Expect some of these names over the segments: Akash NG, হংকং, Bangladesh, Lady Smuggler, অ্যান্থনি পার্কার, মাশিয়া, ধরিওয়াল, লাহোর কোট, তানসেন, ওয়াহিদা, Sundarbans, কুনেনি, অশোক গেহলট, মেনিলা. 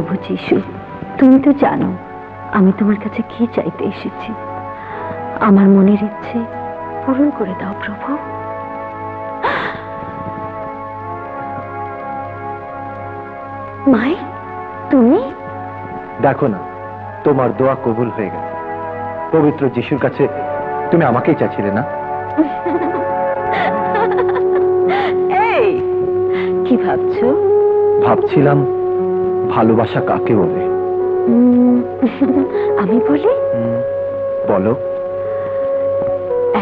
প্রভু যীশু তুমি তো জানো আমি তোমার কাছে কি চাইতে এসেছি আমার মনের ইচ্ছে পূরণ করে দাও প্রভু মাই তুমি দেখো না তোমার দোয়া কবুল হয়ে গেছে পবিত্র যীশুর কাছে তুমি আমাকেই চাইছিলে না এই কি ভাবছো ভাবছিলাম ভালোবাসা কাকে বলে আমি বলি বলো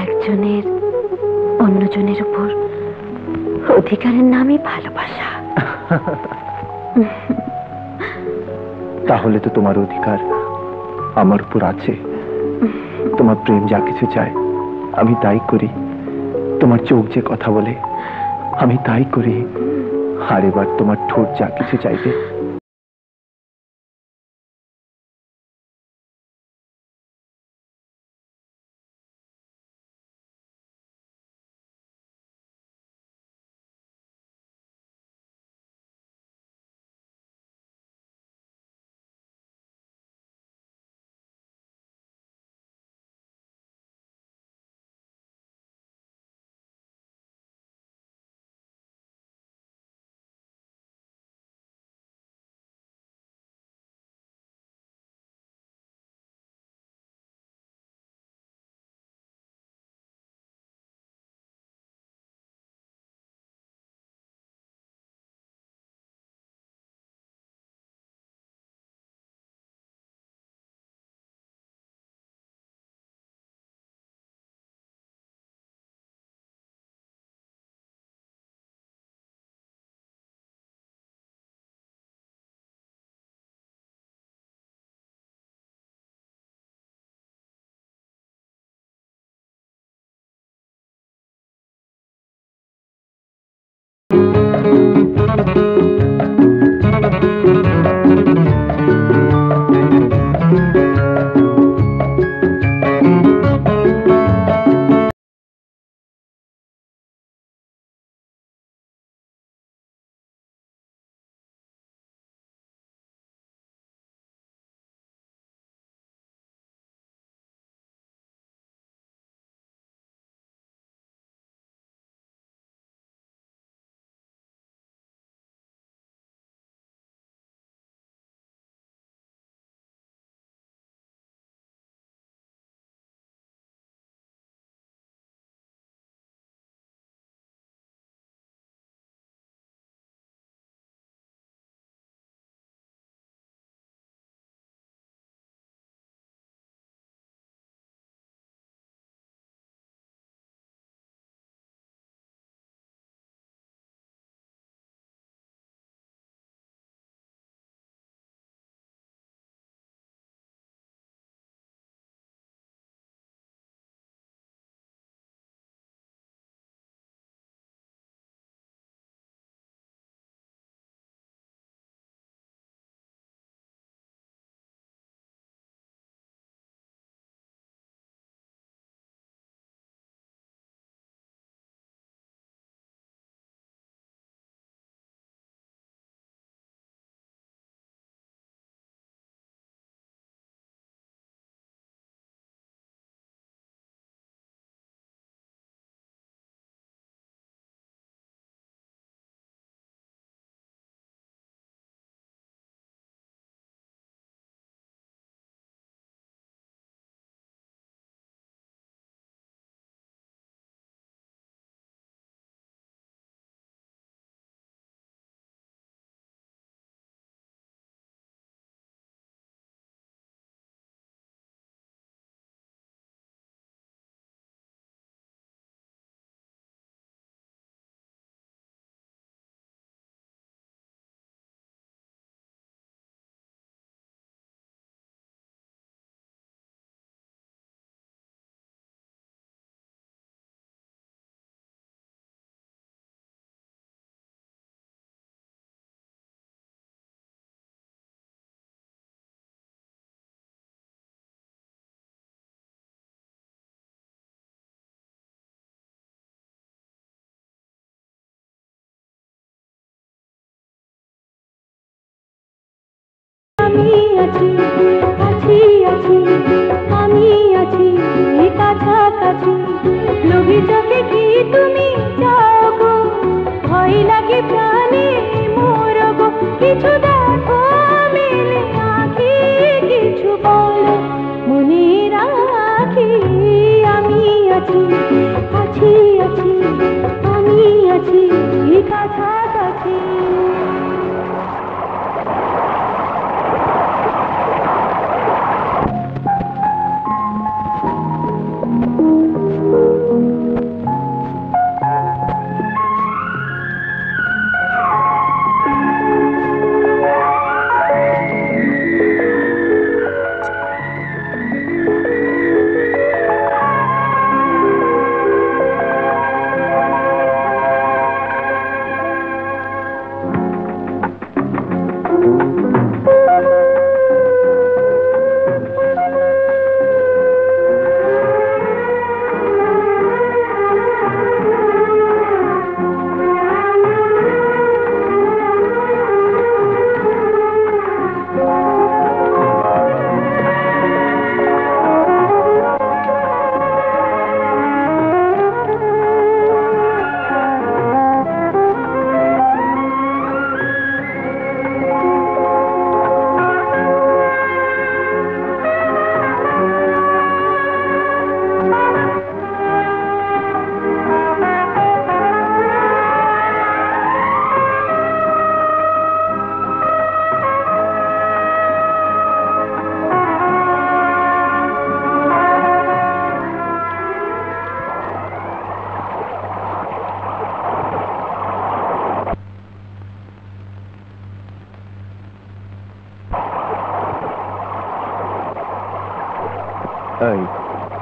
একজনের অন্যজনের উপর অধিকারের নামই ভালোবাসা ताहुले तो तुम्हारा अधिकार आमार पुरा तुम्हार प्रेम जा किछु चाय आमी ताई करी तुम्हार चोख जे कथा बोले आमी ताई करी हारे बार तुम्हार ठोट जा किछु चाइबे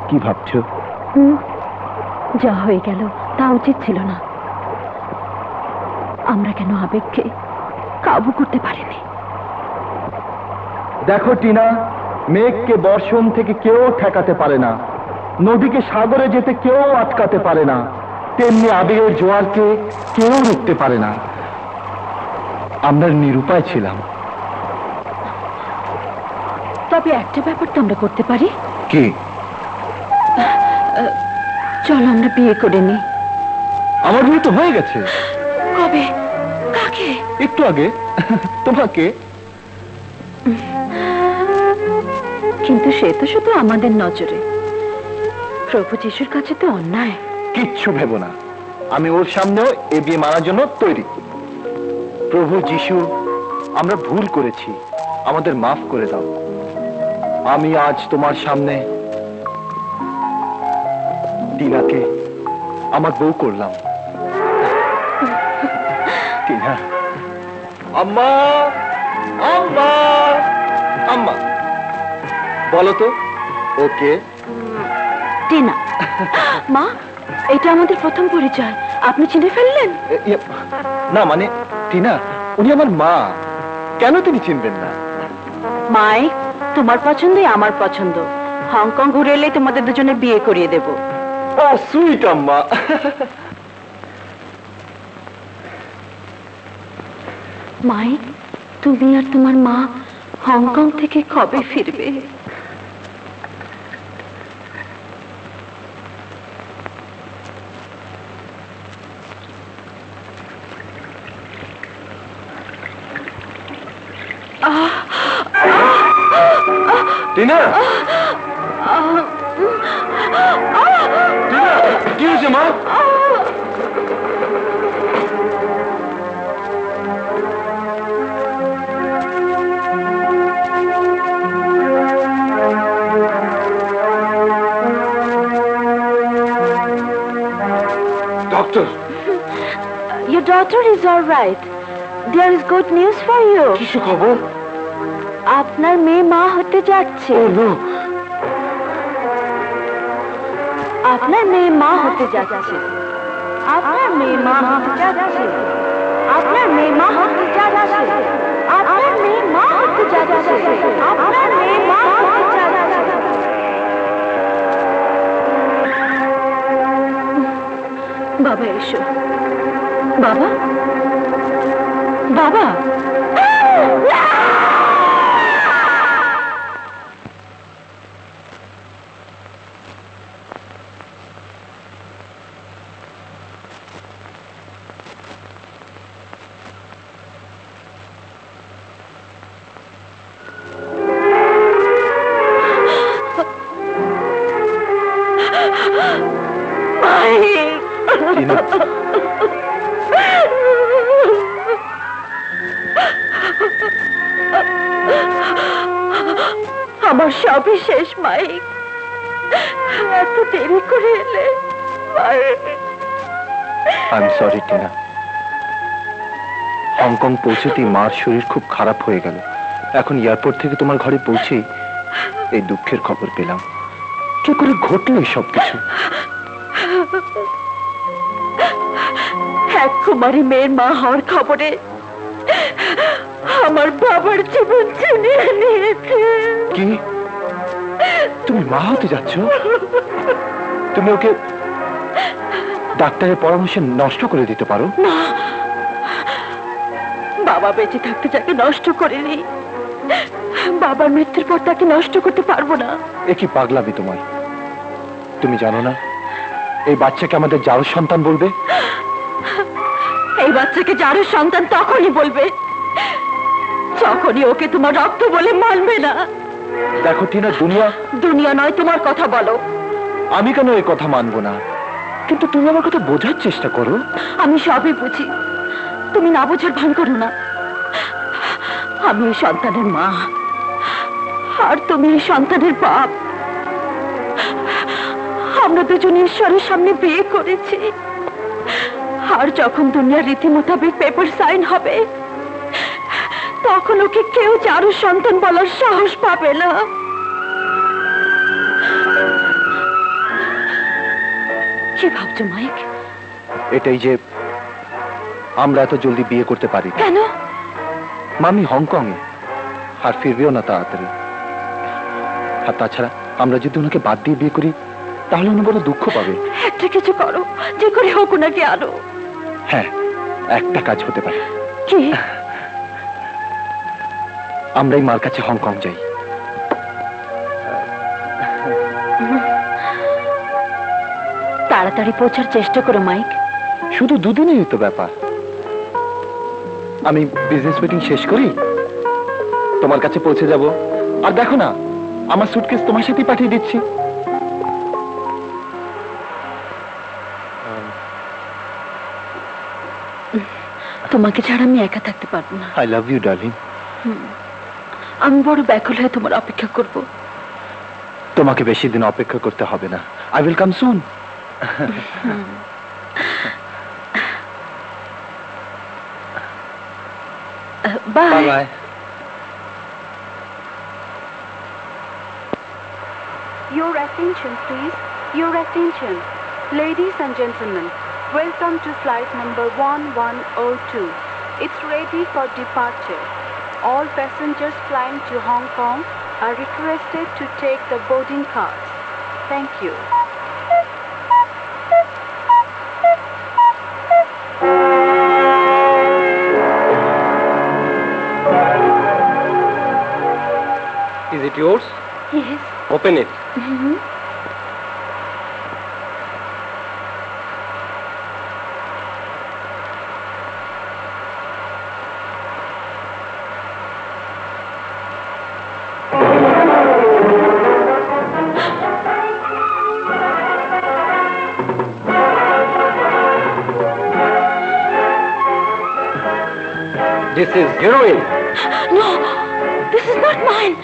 কি ভাবছো? যা হয়ে গেল তা উচিত ছিল না। আমরা কেন আবেগকে কাবু করতে পারিনি? দেখো টিনা, মেঘকে বর্ষণ থেকে কেউ ঠেকাতে পারে না, নদীকে সাগরে যেতে কেউ আটকাতে পারে না, তেমনি আবেগের জোয়ারকে কেউ রুখতে পারে না। আমরা নিরুপায় ছিলাম। তবে একটা ব্যাপার তো আমরা করতে পারি। কি? চলো আমরা বিয়ে করে নি। আমার বিয়ে তো হয়ে গেছে। কবে? কাকে? একটু আগে, তোমাকে। কিন্তু সে তো শুধু আমাদের নজরে, প্রভু যিশুর কাছে তো অন্যায়। কিচ্ছু ভেবো না, আমি ওর সামনেও এ বিয়ে মানার জন্য তৈরি। প্রভু যিশু, আমরা ভুল করেছি, আমাদের মাফ করে দাও। আমি আজ তোমার সামনে টিনাকে আমার বউ করলাম। টিনা, আম্মা আম্মা আম্মা বলো তো। ওকে টিনা। মা, এটা আমাদের প্রথম পরিচয়, আপনি চিনে ফেললেন না? মানে টিনা, উনি আমার মা, কেন তিনি চিনবেন না? মাই, তোমার পছন্দই আমার পছন্দ। হংকং ঘুরে এলে তোমাদের দুজনে বিয়ে করিয়ে দেব। সুইট আম্মা। মাই, তুমি আর তোমার মা হংকং থেকে কবে ফিরবে? টিনা, কি হয়েছে মা? Doctor, your daughter is all right. There is good news for you. কিছু খবর? আপনার মেয়ে মা হতে যাচ্ছে। আপনার মেয়ে মা হতে যাচ্ছে। আপনার মেয়ে মা হতে যাচ্ছে। আপনার মেয়ে মা হতে যাচ্ছে। আপনার মেয়ে মা হতে যাচ্ছে। আপনার মেয়ে মা হতে যাচ্ছে। বাবা এসো। বাবা, বাবা। আমার সবই শেষ মাইক, এত দেরি করে এলে। I'm sorry টিনা, হংকং পৌঁছতেই মার শরীর খুব খারাপ হয়ে গেল। এখন এয়ারপোর্ট থেকে তোমার ঘরে পৌঁছে এই দুঃখের খবর পেলাম। কি করে ঘটলো সবকিছু? এক কুমারী মেয়ের মা হওয়ার খবরে আমার বাবার জীবন ছিনিয়ে নিয়েছে। কি? তুমি মা হতে যাচ্ছ? তুমি ওকে ডাক্তারের পরামর্শে নষ্ট করে দিতে পারো না। বাবা বেঁচে থাকতে যাকে নষ্ট করেনি, বাবার মৃত্যুর পর তাকে নষ্ট করতে পারবো না। এ কি পাগলামি তোমার? তুমি জানো না এই বাচ্চাকে আমাদের জারুর সন্তান বলবে? এই বাচ্চাকে জারুর সন্তান তখনই বলবে যখনই ওকে তোমার রক্ত বলে মানবে না। দেখো টিনা, দুনিয়া দুনিয়া নয়, তোমার কথা বলো। আমি কেন এই কথা মানবো না? কিন্তু তুমি আমার কথা বোঝার চেষ্টা করো। আমি সবই বুঝি, তুমি না বোঝার ভান করো না। আমি এই সন্তানের মা, আর তুমি এই সন্তানের বাপ। আমরা দুজন ঈশ্বরের সামনে বিয়ে করেছি, আর যখন দুনিয়ার রীতি মোতাবেক পেপার সাইন হবে তখন ওকে কেউ জারুর সন্তান বলার সাহস পাবে না। Ինչ բավարար մայք։ Էդ էի ջե আমরা তো জলদি বিয়ে করতে পারি না কেন মামি হংকং এ আর ফিরবেও না তাড়াতাড়ি আর তাছাড়া আমরা যদি ওনাকে বাদ দিয়ে বিয়ে করি তাহলে উনি বড় দুঃখ পাবে একটা কিছু করো যে করে হোক ওনাকে আনো হ্যাঁ একটা কাজ হতে পারে কি আমরাই মার কাছে হংকং যাই তাড়াতাড়ি পৌঁছার চেষ্টা করো মাইক শুধু দুদিনই তো ব্যাপার আমি বিজনেস মিটিং শেষ করি তোমার কাছে পৌঁছে যাব আর দেখো না আমার সুটকেস তোমার সাথে পাঠিয়ে দিচ্ছি তোমাকে ছাড়া আমি একা থাকতে পারবো না আই লাভ ইউ ডার্লিং আমি বড় ব্যাকুল হয়ে তোমার অপেক্ষা করব তোমাকে বেশি দিন অপেক্ষা করতে হবে না I will come soon Bye. Bye. Your attention, please. Your attention. Ladies and gentlemen, welcome to flight number 1102. It's ready for departure. All passengers flying to Hong Kong are requested to take the boarding cards. Thank you. Is it yours? Yes. Open it. Mm-hmm. This is heroin. No, this is not mine.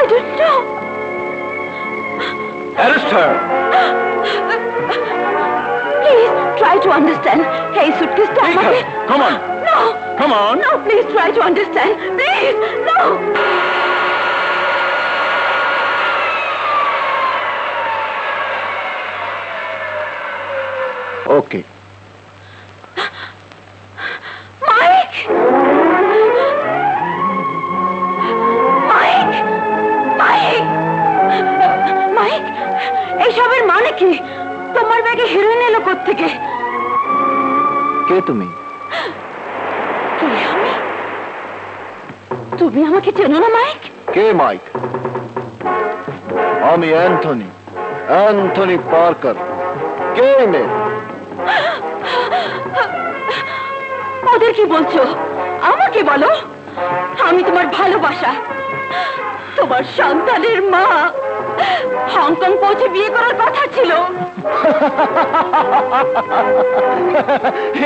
I don't know. Arrest her. Please try to understand. Hey, suitcase, come on. No. Come on. No, please try to understand. Please, no. Okay. तुम्हें चेनो ना mic के mic हम Anthony Anthony Parker के में other की बोलছো আমাকে বলো আমি তোমার ভালোবাসা তোমার সন্তানের মা হংকং পৌঁছে বিয়ে করার কথা ছিল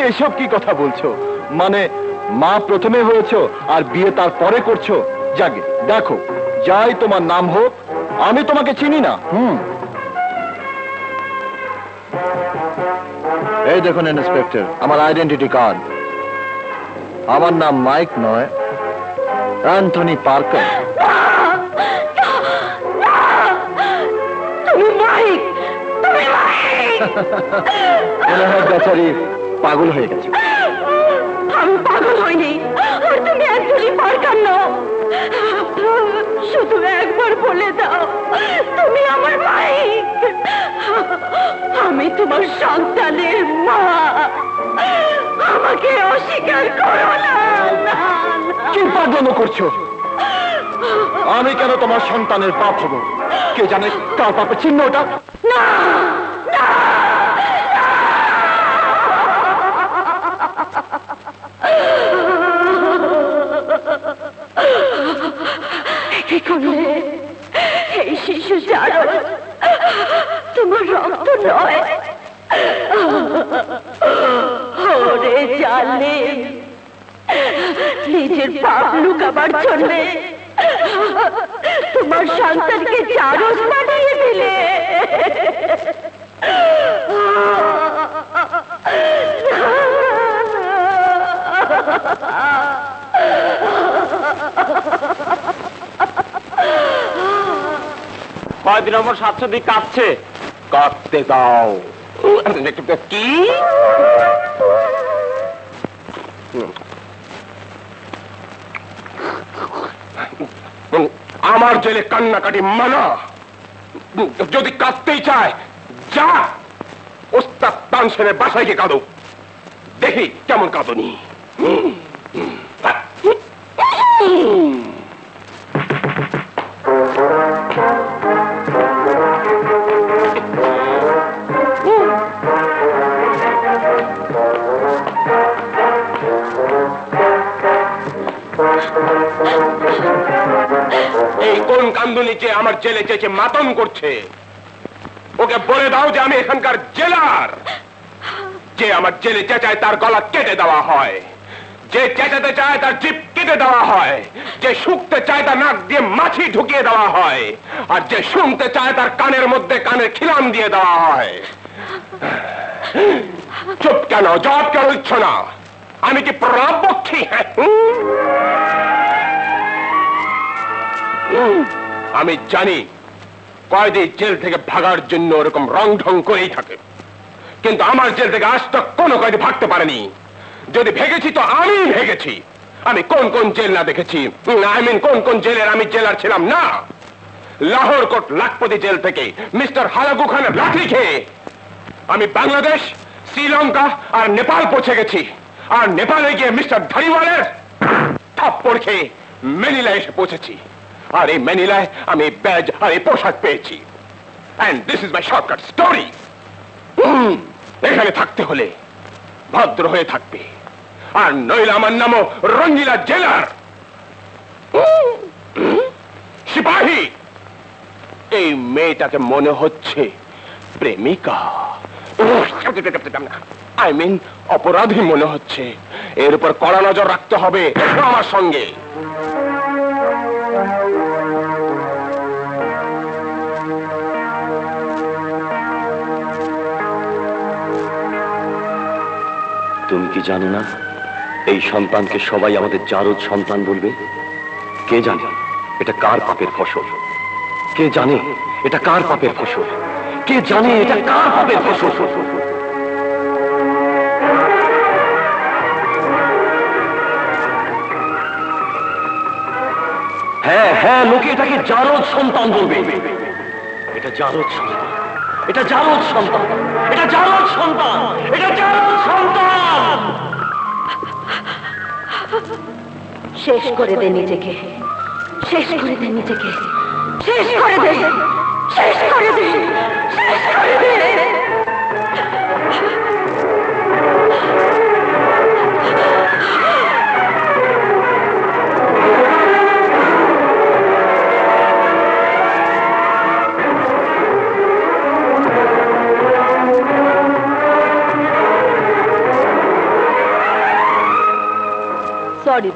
এসব কি কথা বলছো মানে মা প্রথমে হয়েছো আর বিয়ে তারপরে করছো জাগে দেখো যাই তোমার নাম হোক আমি তোমাকে চিনি না এই দেখুন ইন্সপেক্টর আমার আইডেন্টিটি কার্ড আমার নাম মাইক নয় অ্যান্থনি পার্কার पागल हो गए हम पागल होइनी और तुम्हें एक्चुअली पार करना शुद्ध में एक बार बोले दाओ तुम्हें हमारे भाई हमें तुम्हारे शांतले माँ हमें के अशिकार करो ना ना क्यों पागलों को चो हमें क्या न तुम्हारे शांतले बाप हो के जाने काल पाप चिन्नो डा ना शिशु चारो तुम रक्त नय ओरे जाने निजेर पाप लुकाबार जन्य तुम्हार सन्तानके चारज पाठिये दिले By নম্বর 702 কাটছে কাটতে দাও দেখতে কি আমার জেলে কান্নাকাটি মানা যদি কাটতেই চায় যা ওস্তাদ তানসেনের বাসায় গিয়ে কাঁদো দেখি কেমন কাঁদনি जेले मातम करछे ओके बोले दाओ जे आमी एखानकार जेलार जे आमार जेले चेचाय तार गला केटे देवा हय जे चेचाते चाय तार जीभ केटे देवा हय जे शुकते चाय तार नाक दिये माछी ढुकिये देवा हय आर जे शुनते चाय तार कानेर मध्ये काने खिलान दिये देवा हय चुप केन जवाब केन दिच्छ ना आमी कि प्रजापक्षी हय আমি জানি কয়েদি জেল থেকে ভাগার জন্য এরকম রং ঢং করেই থাকে কিন্তু আমার জেল থেকে আজ তক কোনো কয়েদি ভাগতে পারেনি যদি ভেগেছি তো আমি ভেগেছি আমি কোন কোন জেল না দেখেছি আই মিন কোন কোন জেলের আমি জেলার ছিলাম না লাহোর কোট লাখপতি জেল থেকে মিস্টার হালাকু খানের লাঠি খেয়ে আমি বাংলাদেশ শ্রীলঙ্কা আর নেপাল পৌঁছে গেছি আর নেপালে গিয়ে মিস্টার ধরিওয়ালের থাপ্পড় খেয়ে মেনিলা এসে পৌঁছেছি अरे मैनिला हमें बैज अरे पोशाक पेयेছি and this is my shortcut story এখানে থাকতে হলে ভদ্র হয়ে থাকবে আর নইলে আমার নামও রঙ্গিলা জেলার সিপাহী এই মেয়েটাকে মনে হচ্ছে প্রেমিকা আই মিন অপরাধী মনে হচ্ছে এর উপর কড়া নজর রাখতে হবে আমার সঙ্গে तुम कि जानो ना ये सन्तान के सबाई जारद सन्तान बोलबे के जाने एटा कार पापेर फसल के जाने एटा कार पापेर फसल के जाने एटा कार पापेर फसल হ্যাঁ হ্যাঁ লোকে এটাকে জারদ সন্তান বলবে এটা জারদ সন্তান এটা জারদ সন্তান এটা জারদ সন্তান এটা জারদ সন্তান শেষ করে দে নিজেকে শেষ করে দে নিজেকে শেষ করে দে শেষ করে দে শেষ করে দে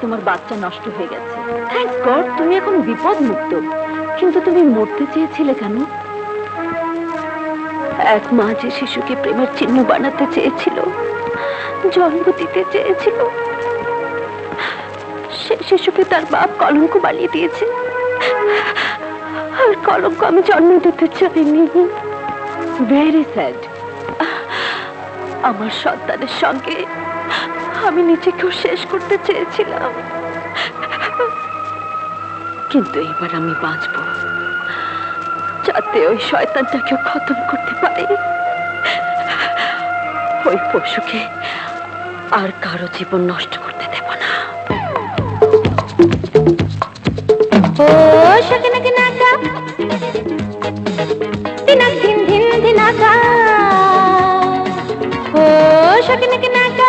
तुम्हार बच्चा नष्ट हो गया थैंक गॉड तुम एखन विपद मुक्त किन्तु तुम मरते चेयेছিলে কেন এক মা যে শিশুকে প্রেমের চিহ্ন বানাতে চেয়েছিল জন্ম দিতে চেয়েছিল সেই শিশুকে তার বাপ কলঙ্ক বানিয়ে দিয়েছে আর কলঙ্ক আমি জন্ম দিতে চাইনি very sad আমার সন্তানের সঙ্গে আমি নিজেকেও শেষ করতে চেয়েছিলাম কিন্তু এবার আমি বাঁচবো যাতে ওই শয়তানটাকে খতম করতে পারি ওই পশুকে আর কারো জীবন নষ্ট করতে দেব না ও শকনক নাকা দিনক দিন দিন দিনাকা ও শকনক নাকা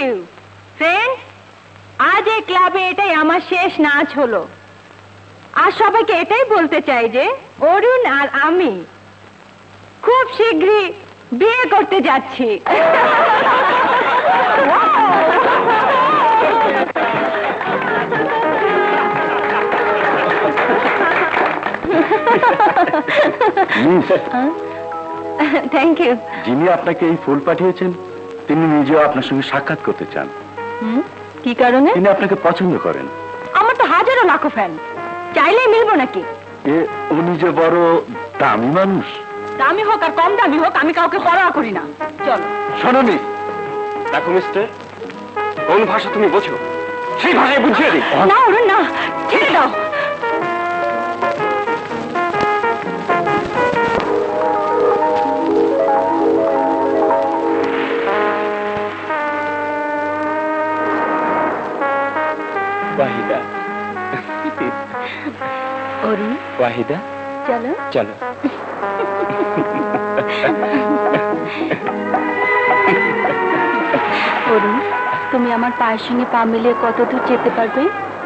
you. Friends, आज एक क्लब में ऐसे यमशेष नाच होलो। आज सब के ऐसे ही बोलते चाहिए, ओरुन और आमी खूब शीघ्री बिये करते जाच्छी। Thank you. जिमी आपने के ये फूल पाठिये चन, तिनी निजो आपने संग शाकत करते चन। की कारण है? तिनी आपने के पसंद करें। अमर तो हजारों लाखों फैन, चाइले मिल बोना की। ये उन्हीं बारो दामी मानुष। दामी हो कर कम दामी हो, कामी काउ के खोरा कोरी ना। चलो। शनो मिस, देखो मिस्टर, कौन भाषा तुम्हें बोचो? सही भाषा बुझिए दी। ना उरन ना, ठीक है वाहिदा। और वाहिदा चलो चलो और तुम्हें আমার পায়ের সঙ্গে পা মিলিয়ে কতদূর যেতে পারবে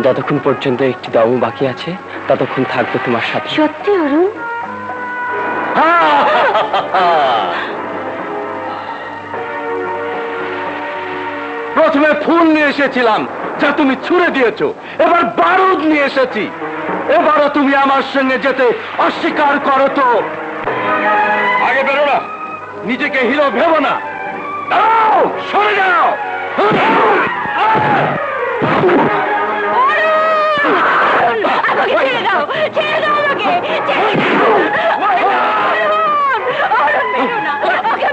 যতক্ষণ পর্যন্ত একটি দাও বাকি আছে ততক্ষণ থাকবে তোমার সাথে সত্যি অরুণ প্রথমে ফুল নিয়ে এসেছিলাম जब तुम्हीं छुरे दिए चो, एबर बारूद नहीं ऐसे थी, एबारो तुम्हीं आमार संगे जेते अस्वीकार करो तो आगे बढ़ो ना, नीचे के हीरो भेबो ना, आओ, छोड़ जाओ, आओ, छेड़ दो लोगे, छेड़ दो, आओ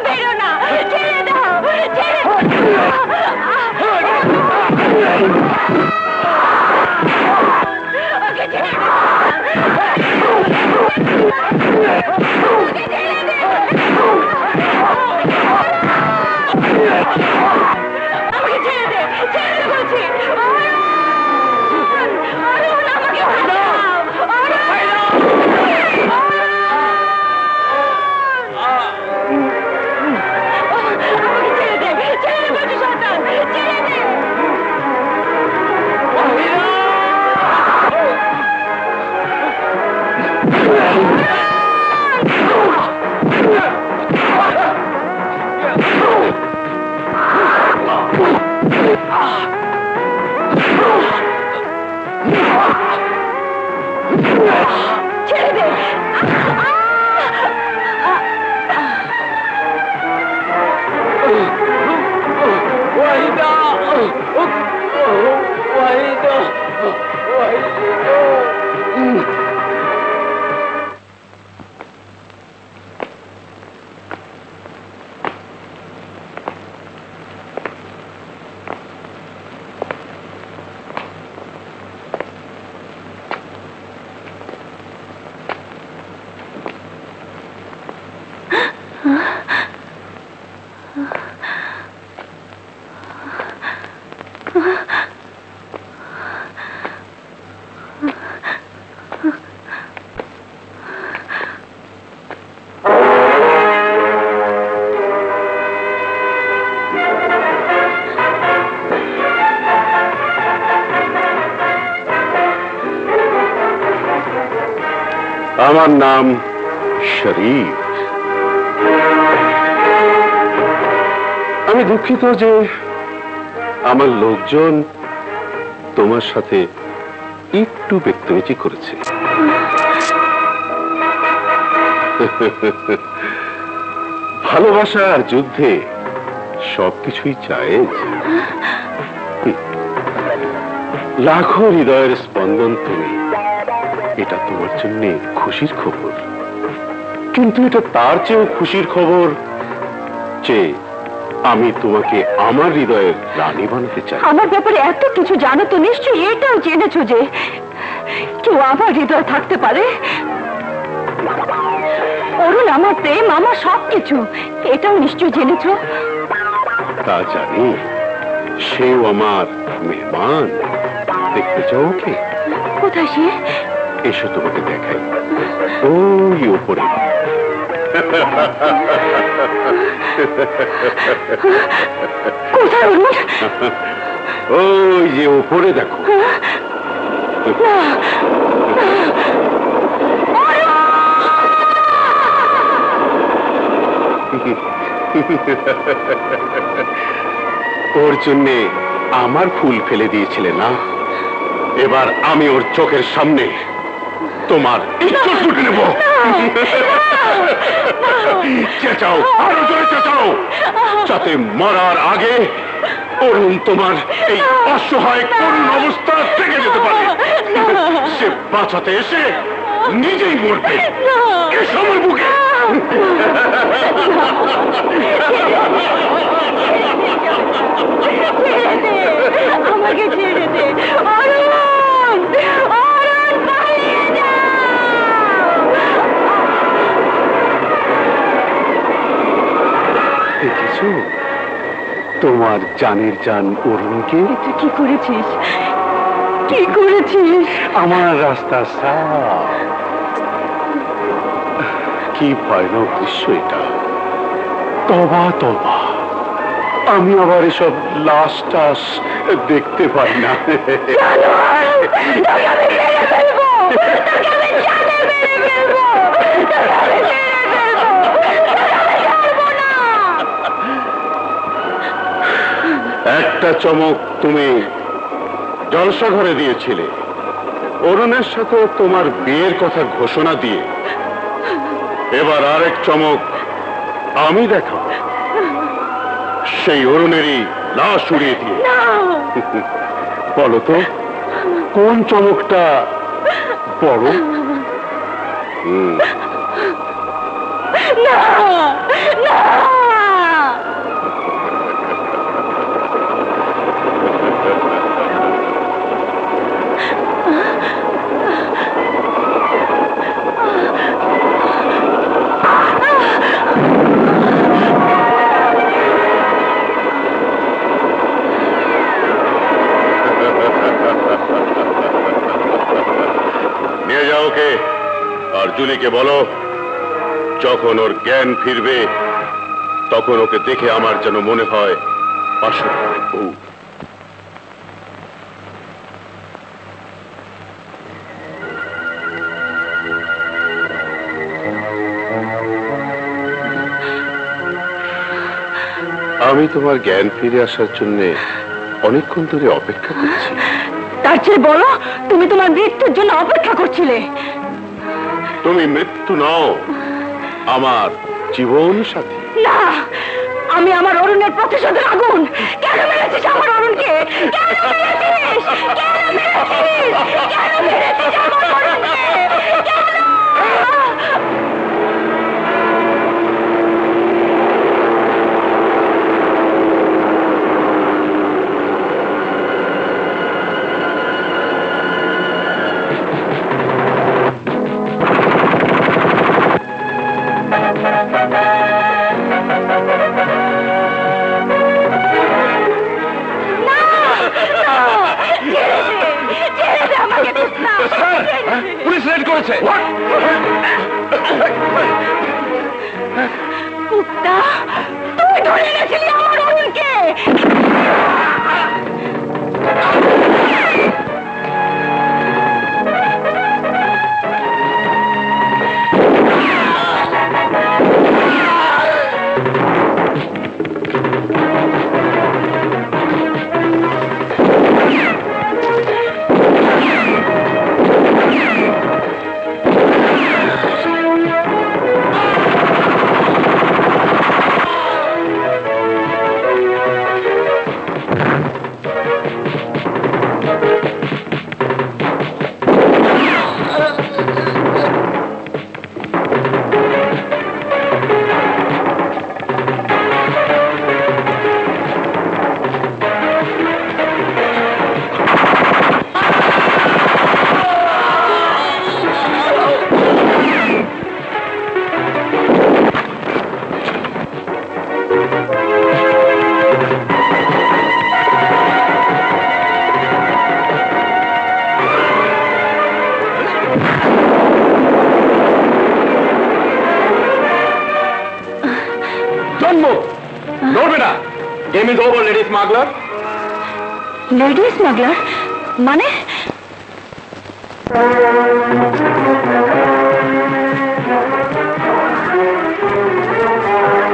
भेड़ो ना, छेड़ दो, छेड़ আমার নাম শরীফ আমি দুঃখিত যে আমার লোকজন তোমার সাথে একটু ব্যক্তিগত করেছে ভালোবাসা আর যুদ্ধে সবকিছুই জায়েজ লাখো হৃদয়ের স্পন্দন তুমি এটা তোমার জন্য খুশির খবর কিন্তু এটা তার চেয়েও খুশির খবর যে আমি তোমাকে আমার হৃদয়ের রানী বানাতে চাই আমার ব্যাপারে এত কিছু জানো তো নিশ্চয়ই এটাও জেনেছো যে কেউ আমার হৃদয়ে থাকতে পারে অরুণ আমার প্রেম আমার সবকিছু এটাও নিশ্চয়ই জেনেছো তা জানি সেও আমার মেহমান দেখতে চাও কি কোথায় সে এসো তোমাকে দেখাই ওই উপরে Ой, я упоры такой. और चुनने आमार फूल फेले दिए छिले ना एबार आमी और चोखेर सामने তোমার ইচ্ছা শুনে নেব চেঁচাও আরো জোরে চেঁচাও যাতে মরার আগে অরুণ তোমার এই অসহায় করুণ অবস্থা থেকে যেতে পারে সে বাঁচাতে এসে নিজেই মরবে এই সময় বুকে আমাকে ছেড়ে দে অরুণ তোমার জানের জান অরুণকে কি করেছিস আমার রাস্তা সাফ কি ভয়ানক দৃশ্য এটা তবা তবা আমি আবার এসব লাশ টাশ দেখতে পাই না একটা চমক তুমি জলসাঘরে দিয়েছিলে অরুণের সাথে তোমার বিয়ের কথা ঘোষণা দিয়ে এবার আরেক চমক আমি দেখাব সেই অরুণেরই লাশ উড়িয়ে দিয়ে বলো তো কোন চমকটা বড় না না अर्जुनी के बोलो जखन और ज्ञान फिरबे तखन ओके देखे आमार जेनो मने हय आमी तुम्हार ज्ञान फिरे आसार जन्य अनेकक्षण धरे अपेक्षा करछि तार चेये बोलो तुमि तुम्हार मृत्युर जन्य अपेक्षा करछिले তুমি মৃত্যু নাও আমার জীবন সাথী না আমি আমার অরুণের প্রতিশোধের আগুন কেন মেরেছিস আমার অরুণকে কেন মেরেছিস আমার অরুণকে Don't move. Don't beta. Game is over, Lady Smuggler. Lady Smuggler? Mane?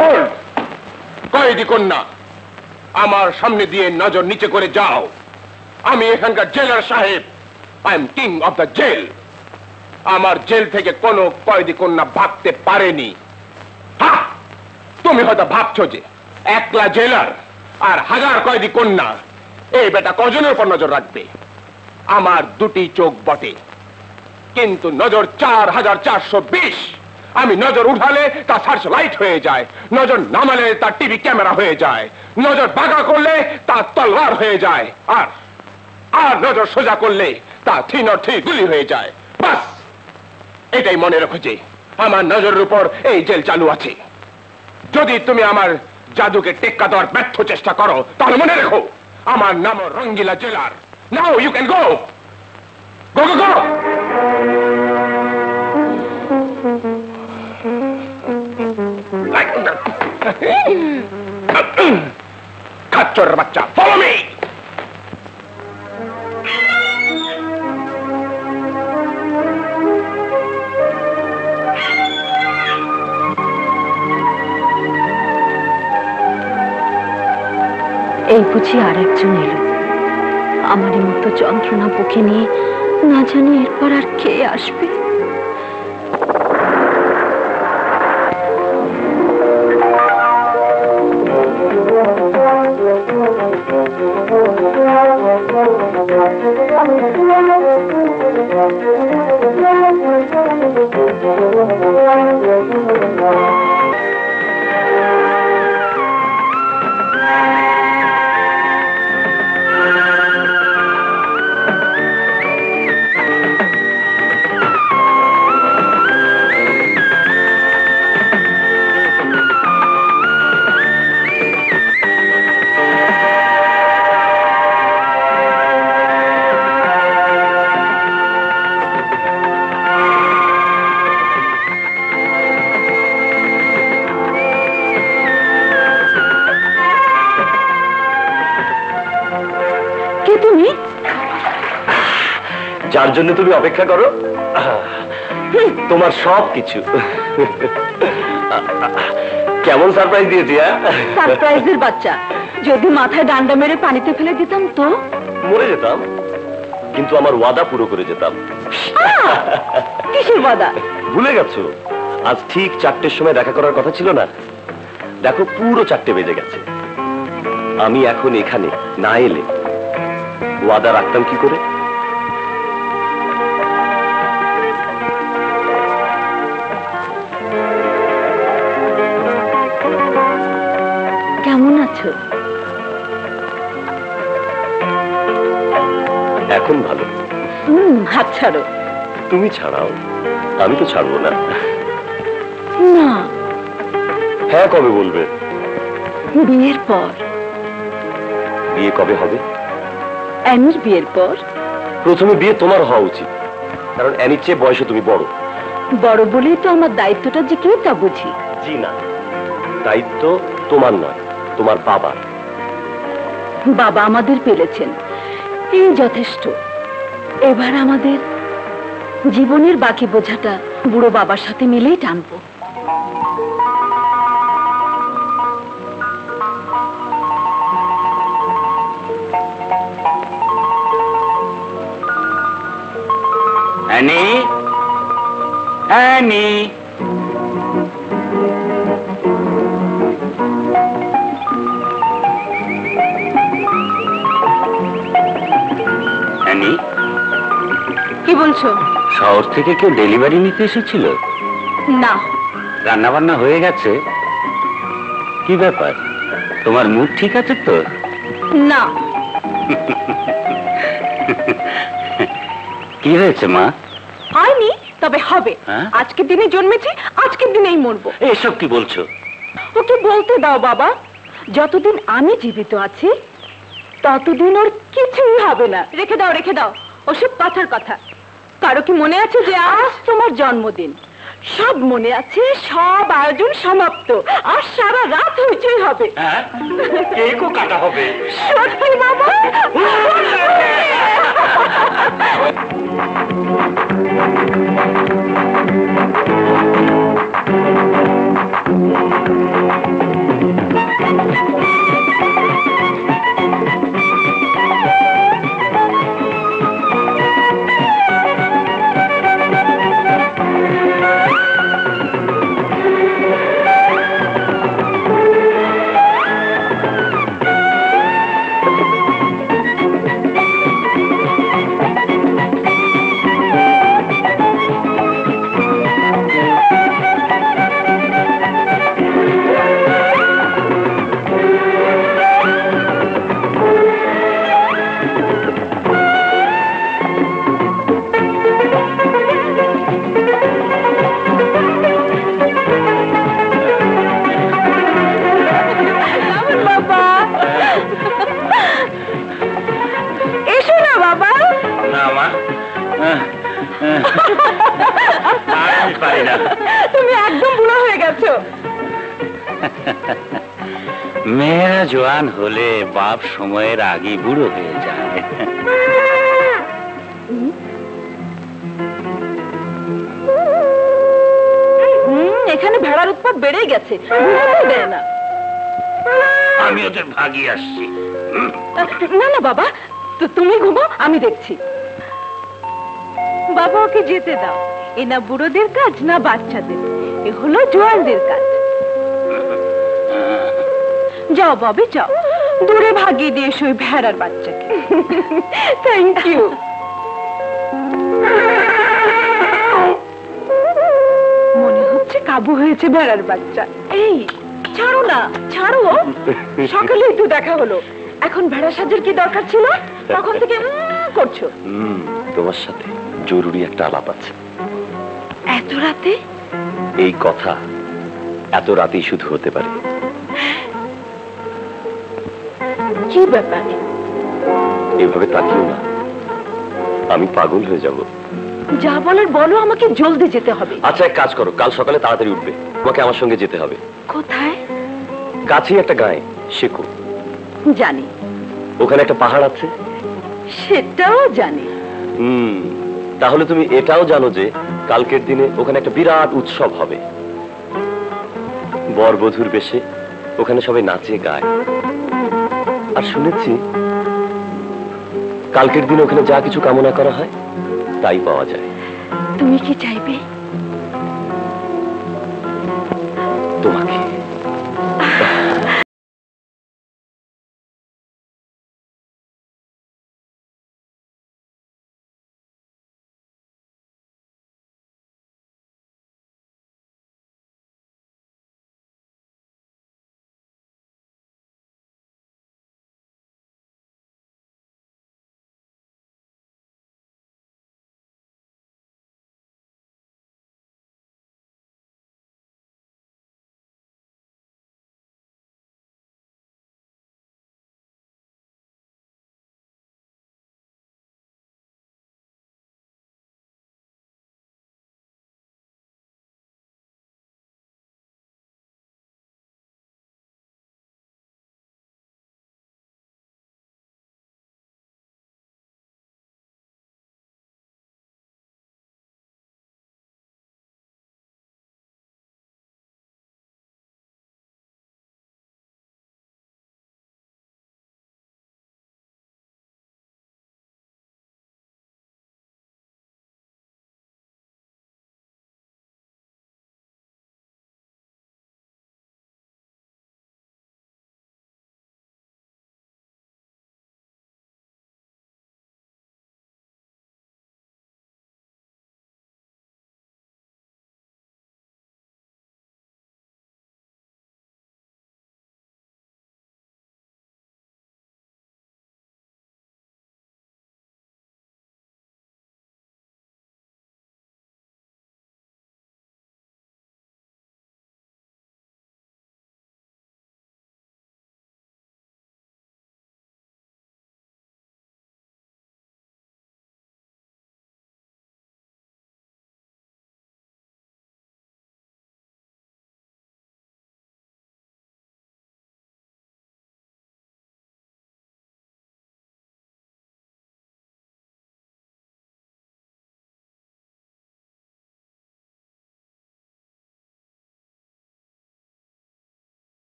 Hold. Koi dikonna. Amar samne diye nazar niche kore jao. Ami ekhankar jailer saheb. I am king of the jail. আমার jail থেকে কোনো কয়েদি কন্যা ভাগতে পারেনি। হ্যাঁ, তুমি হয়তো ভাবছো যে একলা জেলার আর হাজার কয়েদি কন্যা এই বেটা কজনের উপর নজর রাখবে? আমার দুটি চোখ বটে, কিন্তু নজর ৪৪২০। আমি নজর উঠালে তা সার্চ লাইট হয়ে যায়, নজর নামালে তা টিভি ক্যামেরা হয়ে যায়, নজর বাঁকা করলে তা তলোয়ার হয়ে যায়, আর আর নজর সোজা করলে তা থিন আর থি গুলি হয়ে যায়। বাস, এটাই মনে রাখো যে আমার নজরের উপর এই জেল চালু আছে। যদি তুমি আমার জাদুকে টেক্কা দেওয়ার ব্যর্থ চেষ্টা করো, তাহলে মনে রেখো আমার নাম রঙ্গিলা জেলার। নাও ইউ ক্যান গো, গো গো গো। খাচ্চরের বাচ্চা, ফলো মি। এই বুঝি আর একজন এলো, আমারই মতো যন্ত্রণা বুকে নিয়ে। না জানি এরপর আর কে আসবে। যার জন্য তুমি অপেক্ষা করো, তোমার সব কিছু। কেমন সারপ্রাইজ দিয়েছি! সারপ্রাইজের বাচ্চা, যদি মাথায় ডান্ডা মেরে পানিতে ফেলে দিতাম তো মরে যেতাম, কিন্তু আমার ওয়াদা পুরো করে যেতাম। কিসের ওয়াদা? ভুলে গেছো? আজ ঠিক ৪টের সময় দেখা করার কথা ছিল না? দেখো পুরো ৪টে বেজে গেছে। আমি এখন এখানে না এলে ওয়াদা রাখতাম কি করে? কেমন আছো? এখন ভালো। হাত ছাড়ো। তুমি ছাড়াও, আমি তো ছাড়বো না। না। হ্যাঁ কবে বলবে? বিয়ের পর। বিয়ে কবে হবে? অ্যানির বিয়ের পর। প্রথমে বিয়ে তোমার হওয়া উচিত, কারণ অ্যানির চেয়ে বয়সে তুমি বড়। বড় বলেই তো আমার দায়িত্বটা যে কেউ তা বুঝি। জি না, দায়িত্ব তোমার নয়, তোমার বাবা। বাবা আমাদের পেলেছেন, এই যথেষ্ট। এবার আমাদের জীবনের বাকি বোঝাটা বুড়ো বাবার সাথে মিলেই টানবো। অ্যানি, অ্যানি, শহর থেকে কেউ ডেলিভারি নিতে এসেছিল? না। রান্না বান্না হয়ে গেছে? কি ব্যাপার, তোমার মুখ ঠিক আছে তো? না। কি হয়েছে মা? হয়নি, তবে হবে। আজকের দিনে জন্মেছি, আজকের দিনেই মরবো। এসব কি বলছো? ওকে বলতে দাও বাবা, যতদিন আমি জীবিত আছি ততদিন ওর কিছুই হবে না। রেখে দাও, রেখে দাও ওসব কথার কথা। কারো কি মনে আছে যে আজ তোমার জন্মদিন? সব মনে আছে সব আয়োজন সমাপ্ত আর সারা রাত হইচই হবে হ্যাঁ কেকও কাটা হবে সত্যি বাবা मेरा जवान होले बाप समय आगे बुढ़ो हो जाए এখানে ভেড়ার উৎপাত বেড়ে গেছে বুঝতে দেয় না আমি ওদের ভাগি আসছি না না বাবা তুমি ঘুমো আমি দেখছি বাবা ওকে যেতে দাও এ না বুড়োদের কাজ না বাচ্চাদের এ হলো জোয়ানদের কাজ जाओ बाबी जाओ दूरे भागी देश हुई भैरर बच्चे थैंक यू मने হচ্ছে কাবু হয়েছে ভেড়ার বাচ্চা এই ছাড়ো না ছাড়ো সকালেই তো দেখা হলো এখন ভেড়া সাজের কি দরকার ছিল তখন থেকে করছো তোমার সাথে জরুরি একটা আলাপ আছে এত রাতে এই কথা এত রাতেই শুধু হতে পারে কি ব্যাপার এভাবে তাকিও না আমি পাগল হয়ে যাব যা বলার বলো আমাকে জলদি যেতে হবে আচ্ছা এক কাজ করো কাল সকালে তাড়াতাড়ি উঠবে তোমাকে আমার সঙ্গে যেতে হবে কোথায় কাছেই একটা গায়ে শিকু জানি ওখানে একটা পাহাড় আছে সেটাও জানি তাহলে তুমি এটাও জানো যে কালকের দিনে ওখানে একটা বিরাট উৎসব হবে বর বধূর বেশে ওখানে সবাই নাচে গায় আর শুনেছি কালকের দিন ওখানে যা কিছু কামনা করা হয় তাই পাওয়া যায় তুমি কি চাইবে তোমাকে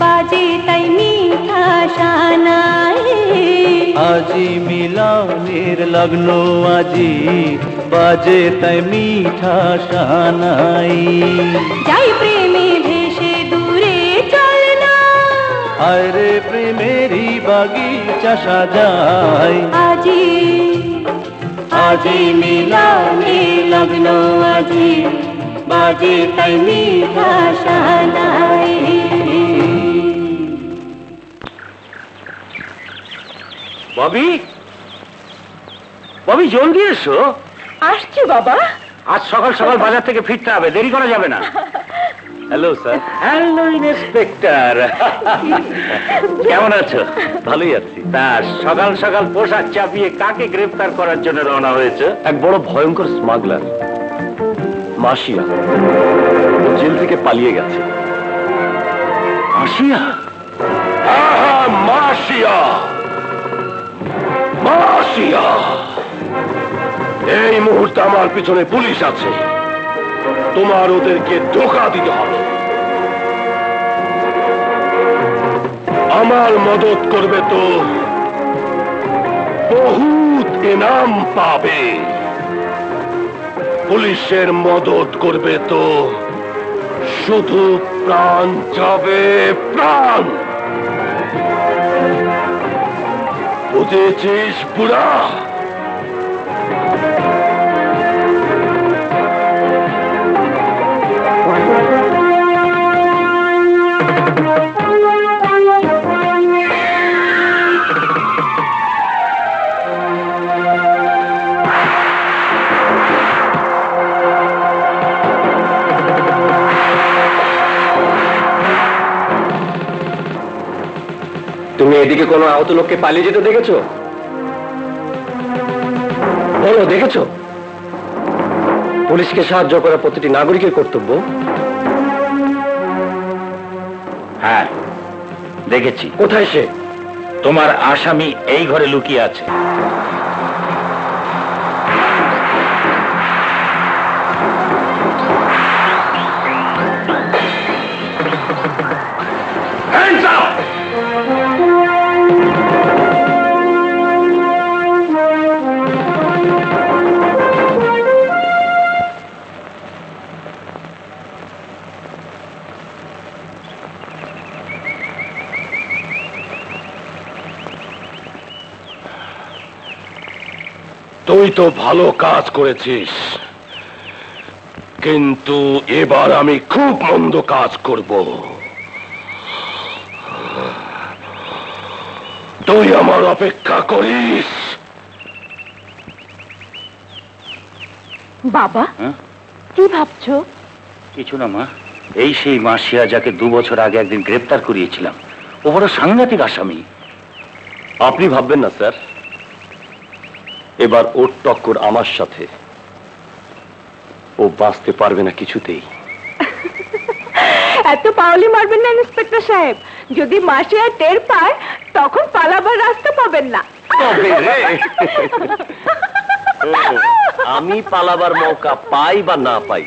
बाजे तई मीठा शानाए आजी मिलाव मेर लगनो आजी बाजे तई मीठा शानाई जाई प्रेमी भेषे दूरे चलना अरे प्रेमेरी बागीचा सजाई आजी आजी मिलाव मेर लगनो आजी बाजे तई मीठा शानाई Bobby? Bobby, John dear, so? Ashti, Baba. Aaj sokal bazaar theke phirte hobe, deri kora jabe na. Hello, sir. Hello, Inspector. Kemon acho? Bhaloi achi. Ta sokal poshak chapiye kake greftar korar jonno rona hoyeche? Ek boro bhoyonkor smuggler. Mashiya. Jail theke paliye geche. Mashiya? Aha, Mashiya. Mashiya! Ei muhurte amar pichone police ache. Tomar oderke dhokha dite hobe. Amar madad korbe to bahut enam pabe. Police-er madad korbe to shudhu pran jabe pran. Budete pura. তুমি এদিকে কোনো আহত লোককে পালিয়ে যেতে দেখেছো? বলো দেখেছো? পুলিশকে সাহায্য করা প্রতিটি নাগরিকের কর্তব্য। হ্যাঁ, দেখেছি। কোথায় সে? তোমার আসামি এই ঘরে লুকিয়ে আছে। তুই তো ভালো কাজ করেছিস কিন্তু এবার আমি খুব মন্দ কাজ করব তুই আমার অপেক্ষা করিস বাবা কি ভাবছো কিছু না মা এই সেই মাসিয়া যাকে 2 বছর আগে একদিন গ্রেফতার করিয়েছিলাম ও বড় সাংঘাতিক আসামি আপনি ভাববেন না স্যার এবার ওর টক্কর আমার সাথে ও বাঁচতে পারবে না কিছুতেই এত পাওলি মারবেন না ইন্সপেক্টর সাহেব যদি মাশিয়া টের পায় তখন পালাবার রাস্তা পাবেন না তবে রে আমি পালাবার মৌকা পাই বা না পাই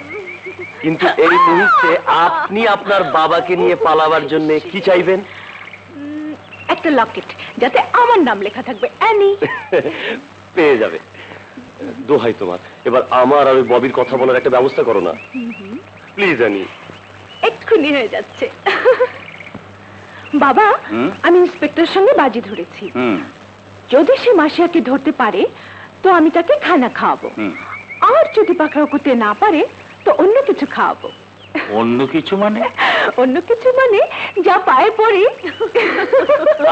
কিন্তু এই মুহূর্তে আপনি আপনার বাবাকে নিয়ে পালাবার জন্য কি চাইবেন একটা লকেট যাতে আমার নাম লেখা থাকবে অ্যানি পেয়ে যাবে দোহাই তোমার এবার আমার আর ওই ববির কথা বলার একটা ব্যবস্থা করো না প্লিজ জানি এক্ষুনি হয়ে যাচ্ছে বাবা আমি ইন্সপেক্টরের সঙ্গে বাজি ধরেছি যদি সে মাশিয়াকে ধরতে পারে তো আমি তাকে খানা খাওয়াবো আর যদি পাকড়াও করতে না পারে তো অন্য কিছু খাওয়াবো অন্য কিছু মানে যা পায়ে পড়ে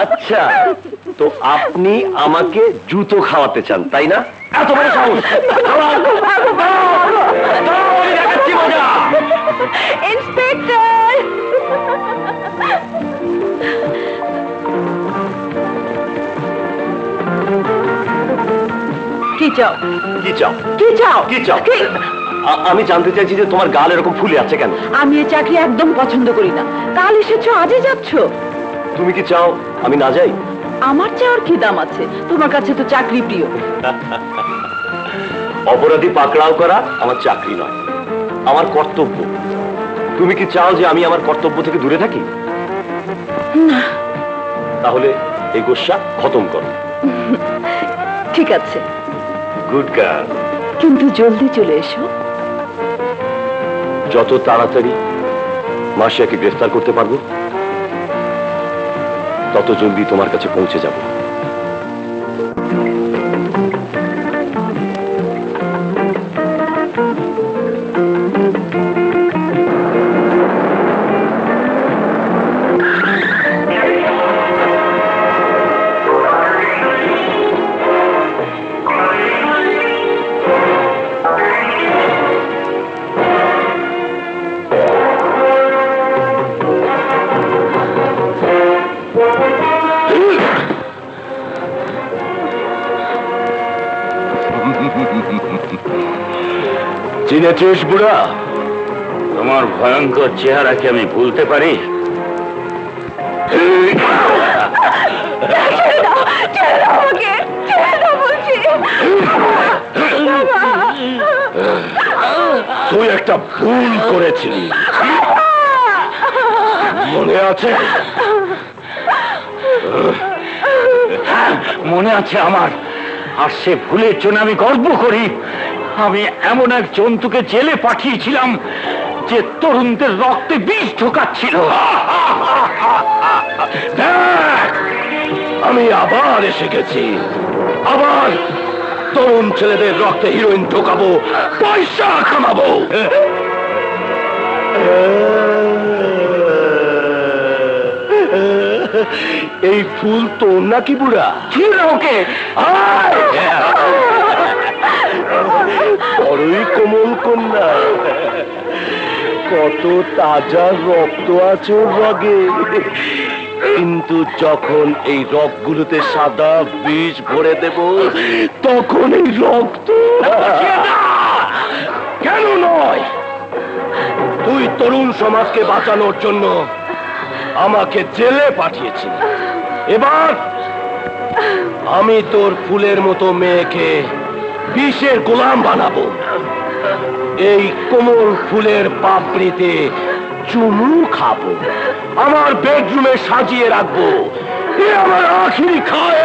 আচ্ছা তো আপনি আমাকে জুতো খাওয়াতে চান তাই না এত বড় সাহস ইন্সপেক্টর কি চাও আমি জানতে চাইছি যে তোমার গাল এরকম ফুলে আছে কেন আমি এই চাকরি একদম পছন্দ করি না কাল এসেছো আজই যাচ্ছ তুমি কি চাও আমি না যাই আমার চাওয়ার কি দাম আছে তোমার কাছে তো চাকরি প্রিয় অপরাধী পাকড়াও করা আমার চাকরি নয় আমার কর্তব্য তুমি কি চাও যে আমি আমার কর্তব্য থেকে দূরে থাকি না তাহলে এগোশা খতম করো ঠিক আছে গুড গার্ল কিন্তু জলদি চলে এসো যত তাড়াতাড়ি মাশিয়াকে গ্রেফতার করতে পারবো তত জলদি তোমার কাছে পৌঁছে যাব नेत्रेश बुढ़ा, तुम्हार भयंकर चेहरा क्या मैं भूलते पड़ी? चेहरा हो गया, चेहरा मुझे। तू एक तब भूल करे चिली। मने आते हमार, आज से भूले चुनावी गौरव कोरी। আমি এমন এক জন্তুকে জেলে পাঠিয়েছিলাম যে তরুণদের রক্তে বিষ ঢোকাচ্ছিল আমি আবার এসে গেছি আবার তরুণ ছেলেদের রক্তে হিরোইন ঢোকাবো পয়সা কামাবো এই ফুল তো নাকি বুড়া ঠিক ওকে বড়ই কোমল কন্যা কত তাজা রক্ত আছে রগে কিন্তু যখন এই রগগুলোতে সাদা বীজ ভরে দেব তখন এই রক্ত কেন নয় তুই তরুণ সমাজকে বাঁচানোর জন্য আমাকে জেলে পাঠিয়েছিস এবার আমি তোর ফুলের মতো মেয়েকে বিষের গোলাম বানাবো এই কোমল ফুলের পাপড়িতে চুমু খাবো আমার বেডরুমে সাজিয়ে রাখবো এ আমার আখিরি খায়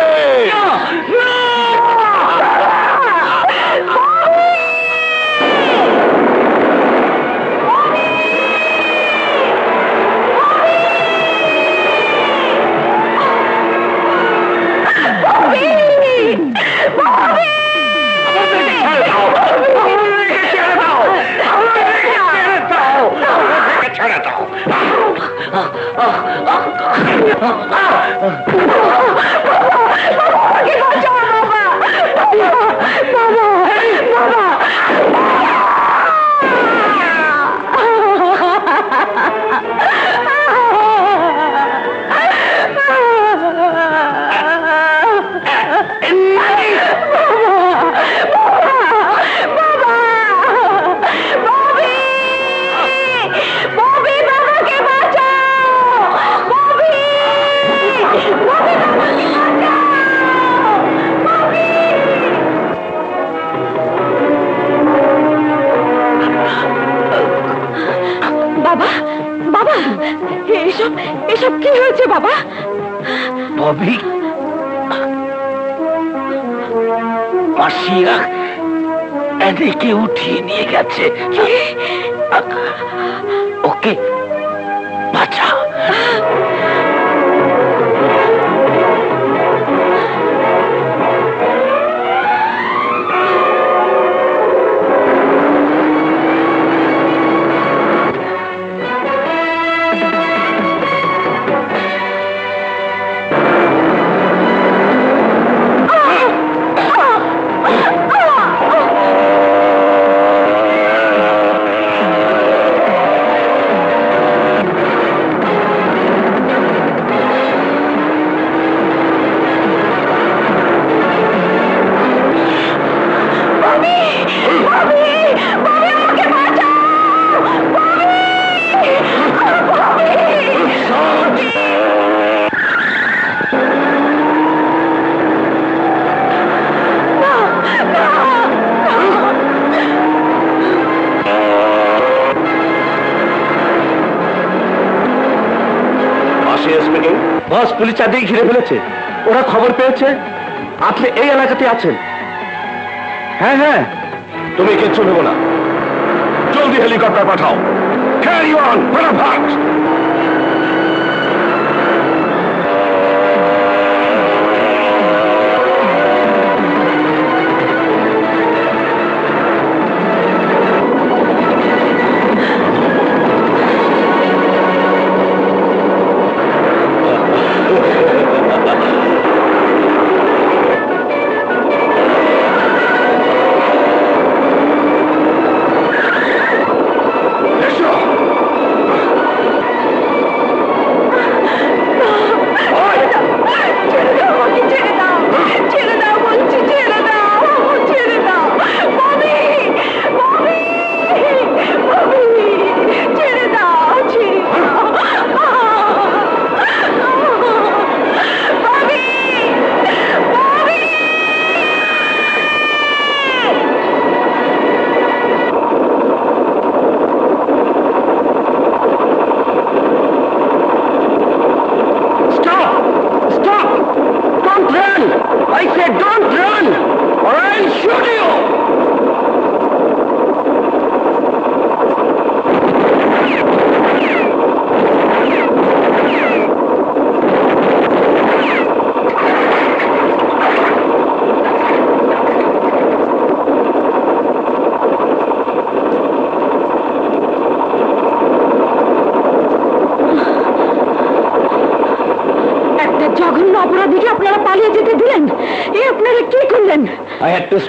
باز پلیس ها دیگه گیره بلچه اونا خبر پیچه آتله ای علاقتی آتشن ها ها تومی که چونه بولا جلدی هلیکوپتر پاتاو carry on برا بھاگ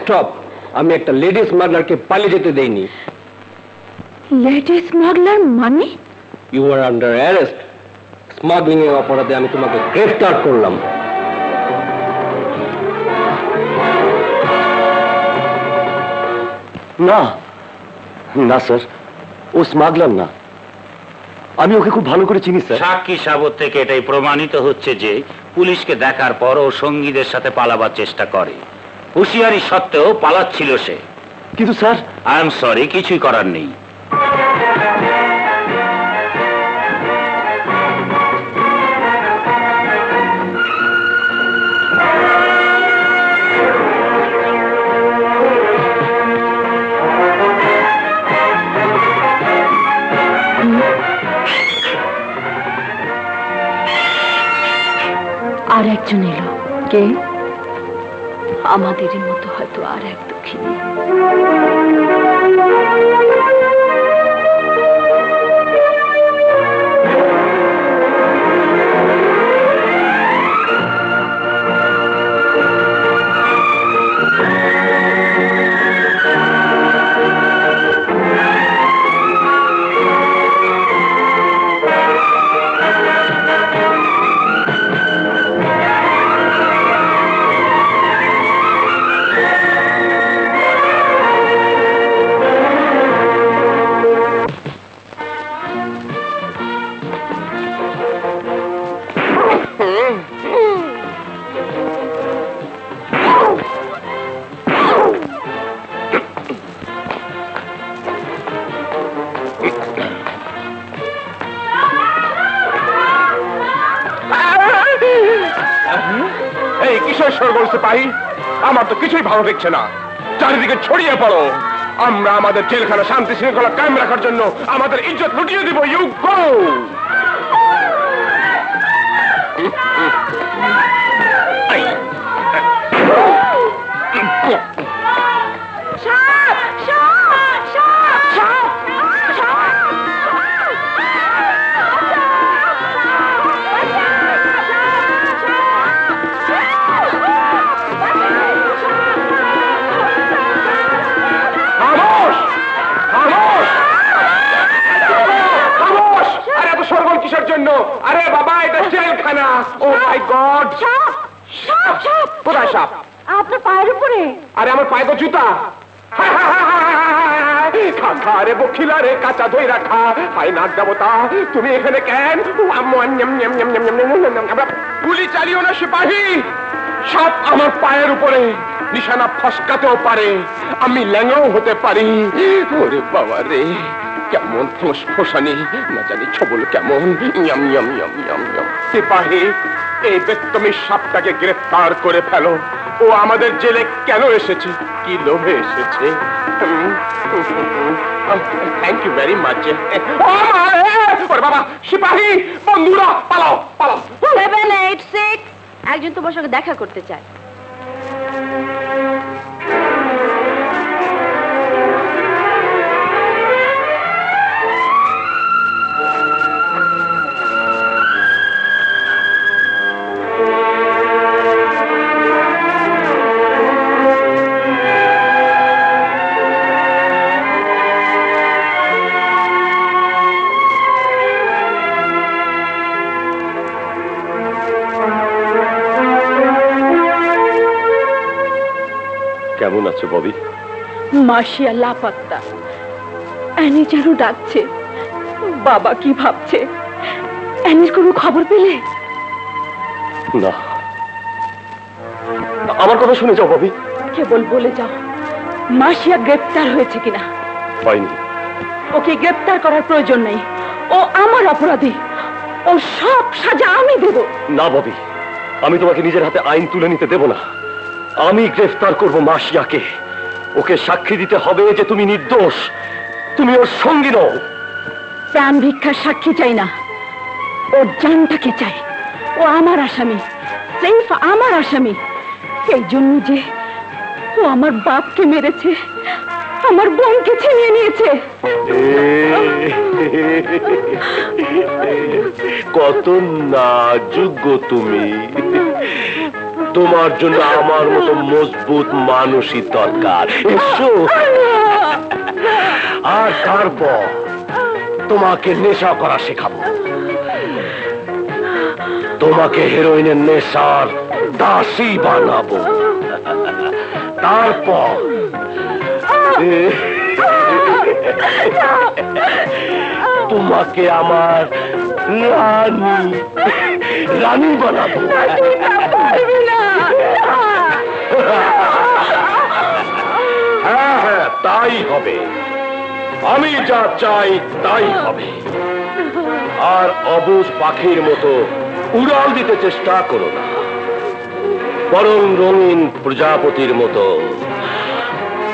Stop. I'm a lady smuggler. Lady smuggler money? You were under arrest. Smuggling you up for the damage to my graveyard column. No. No, sir. Oh, smuggler, no. I'm okay. Could Balu could change, sir. Shaki Shabote Keta, Promani to Huche, Pulish Dakar Poro, Shongi the Satapalava Chestakori. হুশিয়ারি সত্ত্বেও পালাচ্ছিল সে কিন্তু sir I am sorry কিছুই করার নেই আর একজন এলো কে আমাদের মতো হয়তো আর এক দুঃখিনী चारिदिके छड़िए पड़ो जेलखाना शांति श्रृंखला कायम रखार जन्य इज्जत लुटिए दिब यू गो निशाना फसकाते पारे, आमी लंगड़ो होते पारी, ओरे बाबा रे Կյամոն փոշանի, նաջանի չոբոլ կյամոն, նյամ նյամ նյամ նյամ Սիպահի, էբետ տմի շապտակ է գրեպտար կորե պալո ու ամադր ջել է կյանո էշեչի, կիլո էշեչի Thank you very much Որ բաբա, Սիպահի, բոնդուրա, պալո, պալո 786 একজন তোমার সঙ্গে দেখা করতে চায় কেমন আছো ববি মাশিয়া লাপাত্তা অ্যানি জানো ডাকছে বাবা কি ভাবছে অ্যানির কোনো খবর পেলে না আমার কথা শুনে যাও ববি কেবল বলে যাও মাশিয়া গ্রেফতার হয়েছে কিনা হয়নি ওকে গ্রেফতার করার প্রয়োজন নেই ও আমার অপরাধী ও সব সাজা আমি দেব না ববি আমি তোমাকে নিজের হাতে আইন তুলে নিতে দেব না আমি গ্রেফতার করব মাশিয়াকে ওকে সাক্ষী দিতে হবে যে তুমি নির্দোষ তুমি ওর সঙ্গী নও প্রাণ ভিক্ষার সাক্ষী চাই না ওর জানটাকে চাই ও আমার আসামি সেফ আমার আসামি সেই জন্য যে ও আমার বাপকে মেরেছে আমার বোনকে ছিনিয়ে নিয়েছে কত নাজুক তুমি তোমার জন্য আমার মতো মজবুত মানুষই দরকার এসো আর তারপর তোমাকে নেশা করা শেখাবো তোমাকে হিরোইনের নেশার দাসী বানাবো তারপর তোমাকে আমার রানী রানী বানাবো ताई हबे, आमी जा चाई ताई हबे, आर अबूज पाखिर मतो उड़ाल दिते चेष्टा करो ना, बरं रंगीन प्रजापतिर मतो,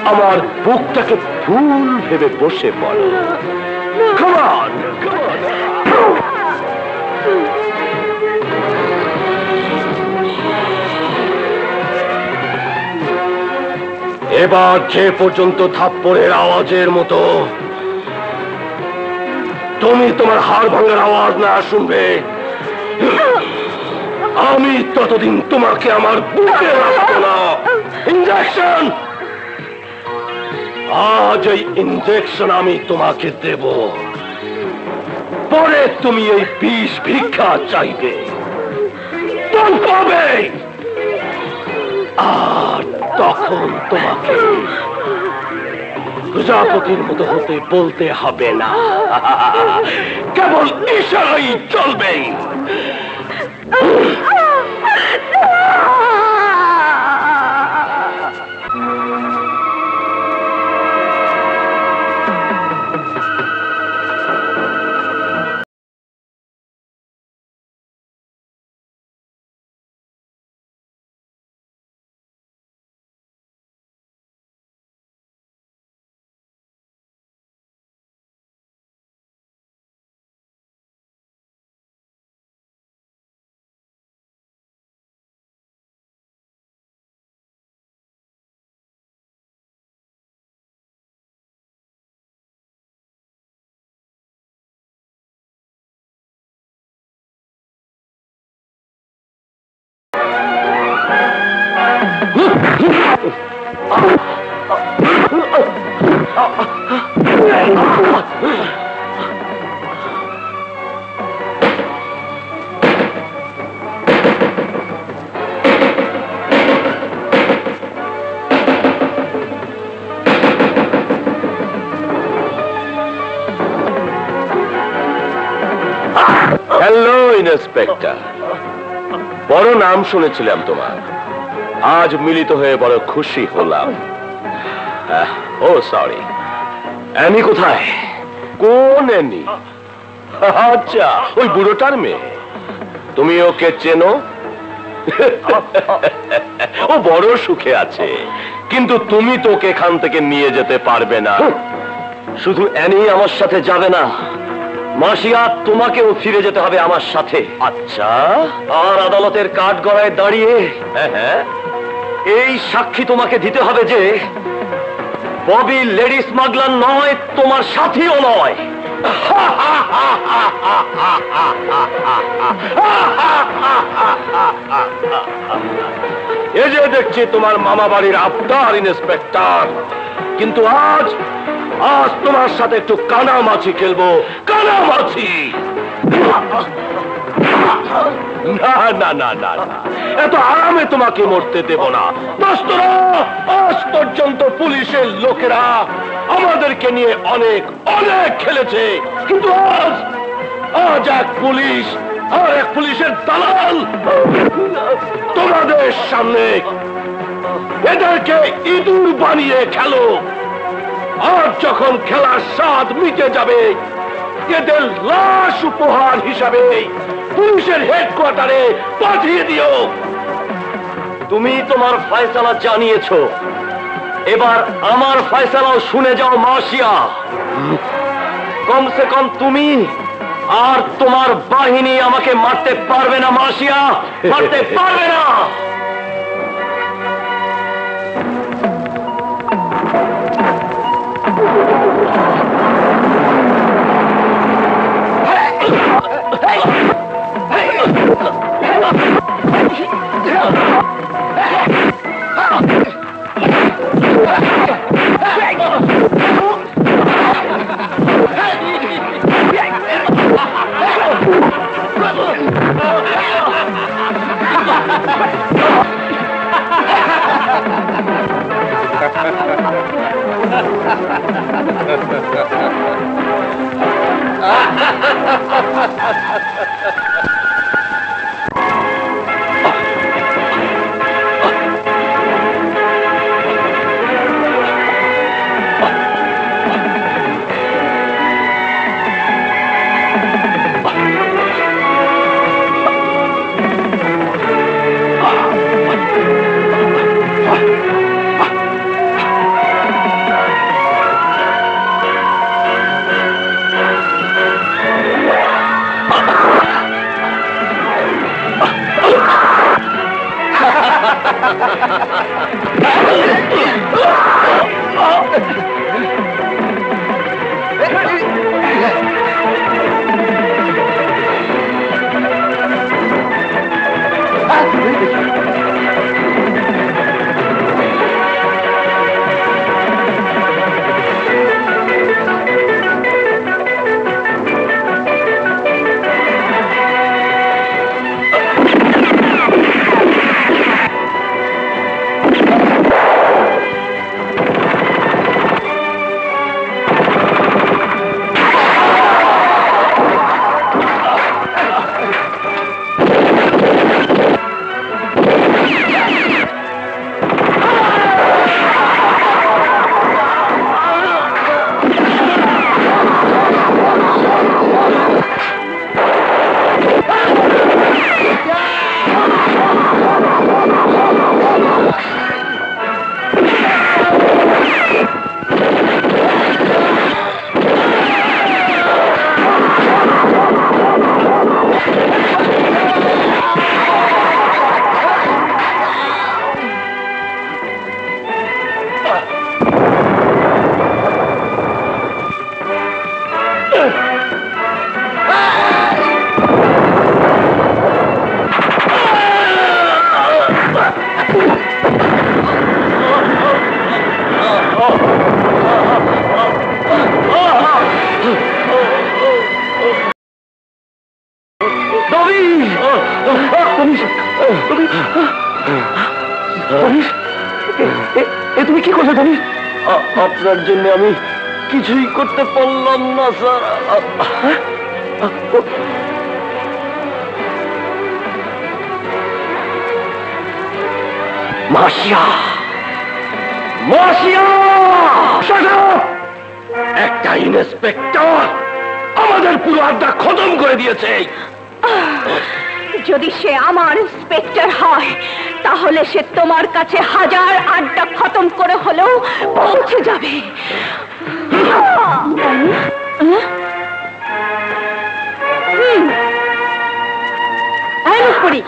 आमार बुकटाके फूल भेबे बसे पड़ो, come on, come on. এবার যে পর্যন্ত থাপ্পড়ের আওয়াজের মতো তুমি তোমার হাড় ভাঙার আওয়াজ না শুনবে আমি ততদিন তোমাকে আমার বুকে রাখবো না ইনজেকশন আজ এই ইনজেকশন আমি তোমাকে দেব পরে তুমি এই বিষ ভিক্ষা চাইবে তুমি পাবে আর তখন তোমাকে প্রজাপতির মতো হতে বলতে হবে না কেবল ইশারাই চলবে Hello, Inspector. বড় নাম শুনেছিলাম তোমার आज मिलित হয়ে বড় খুশি হলাম ओ सॉरी एनी কোথায় Kuneni. अच्छा, वही बुरोटार में। तुम यो के चेनो? वो बड़ो सुखे आचे। किंतु तुम ही तो के खान तक निये जते पार बेना। शुद्ध ऐनी आमास साथे जावे ना। माशिया तुम्हाके उफिरे जते हवे आमास साथे। अच्छा, और अदालतेर काट गराए दाड़िये। এই সাক্ষী তোমাকে দিতে হবে যে ববি লেডি স্মাগলার নয় তোমার সাথীও নয় এই যে দেখছি তোমার মামা বাড়ির আফতার ইন্সপেক্টর কিন্তু আজ তোমার সাথে একটু কানামাছি খেলবো কানামাছি ना ना ना ना ना ये तो आराम है तुम्हारे मोड़ते देवो ना दोस्तों आज तो जनता पुलिस लोकेरा हमारे के लिए अनेक अनेक खेले थे किंतु आज एक पुलिस दलाल तुम्हारे सामने इधर के इधर बनिए खेलो और जखन खेला साथ मिटे जावे ये दिल लाश उपहार हिसाबे पुलिसेर हेडक्वार्टारे पाठिए दिओ तुमी तोमार फैसला जानिएछो एबार आमार फैसलाओ शुने जाओ माशिया कम से कम तुमी आर तोमार बाहिनी आमाके मारते पारबे ना माशिया मारते पारबे ना Marcia! Marcia! Shut up! Եկա ինսպեկտոր, ամադեր պուրադա կոդում գոյդիեցեի։ Jodi she amar inspector hoy, tahole she tomar kache hajar adda khatom kore holo pouche jabe. Aye nupuri,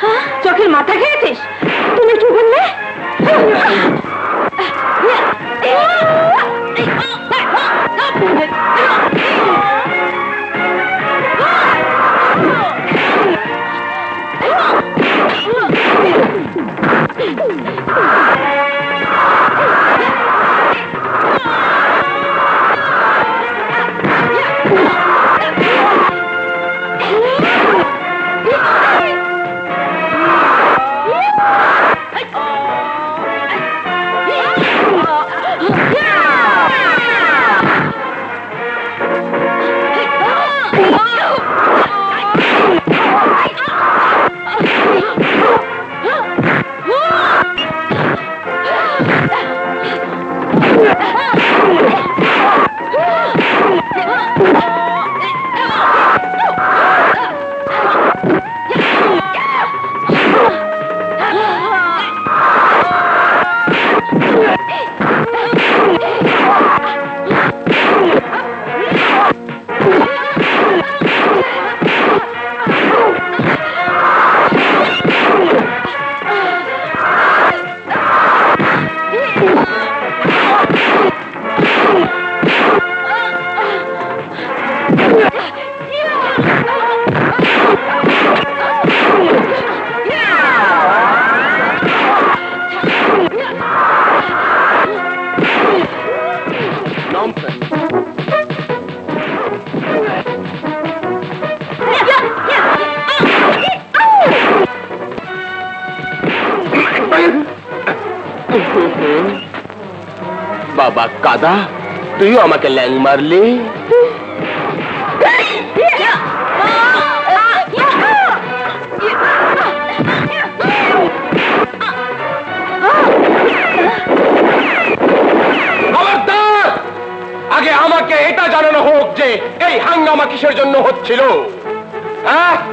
chokher matha kheyechish? Tumi ki bolle? Do you want to kill Marley? Khabardar! Aage amake eta janano hok je ei hangama kisher jonno hocchilo. Ha?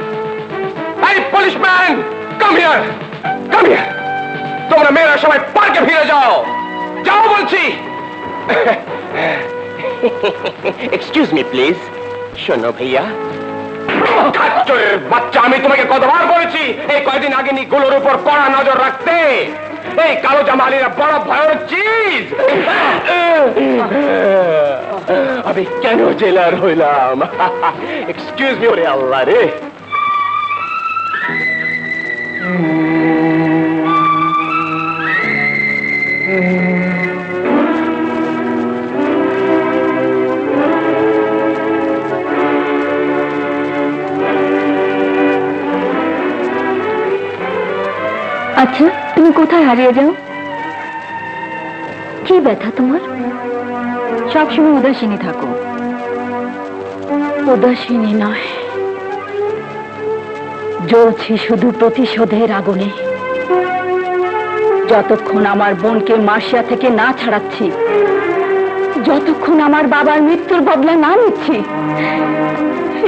Hey policeman, come here. Come here. Tumra mera shobai parke phire jao. Jao bolchi. Excuse me, please. Shono bhaiya. Kacche bachcha, ami tumhe kotbar bolechi. Ei koydin age ni golor upor kora nazar rakhte. Ei kalo jamalira boro bhayor cheez. Abhi keno jelar hoilam. Excuse me, ore Allah re. अच्छा, तुम्हें कोथा हारिए जाओ? की बैठा तुम्हार? सब समय उदासीनी थाको। उदासीनी ना है। जलछे शुधु प्रतिशोधेर आगुने। जतक्षण आमार बोनके मार्शिया थेके ना छाड़ाच्छी। जतक्षण आमार बाबार मृत्युर बदला ना निच्छी।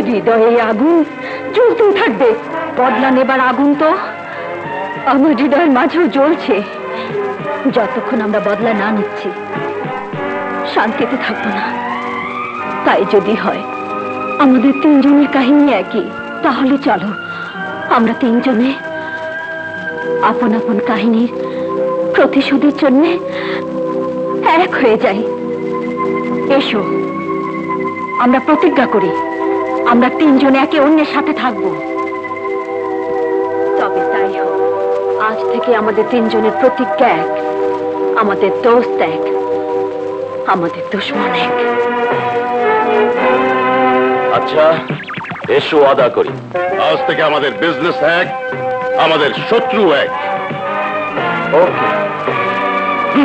हृदये आगुन चलते थाकबे। बदला नेबार आगुन तो আমার হৃদয়ের মাঝেও জ্বলছে যতক্ষণ আমরা বদলা না নিচ্ছি শান্তিতে থাকবো না তাই যদি হয় আমাদের তিনজনের কাহিনী একই তাহলে চলো আমরা তিনজনে আপন আপন কাহিনীর প্রতিশোধের জন্য এক হয়ে যাই এসো আমরা প্রতিজ্ঞা করি আমরা তিনজনে একে অন্যের সাথে থাকবো आज থেকে আমাদের তিনজনের প্রতিজ্ঞা এক আমাদের দোস্ত এক আমাদের दुश्मन এক আচ্ছা এসো আদা করি আজ থেকে আমাদের বিজনেস এক আমাদের শত্রু এক ওকে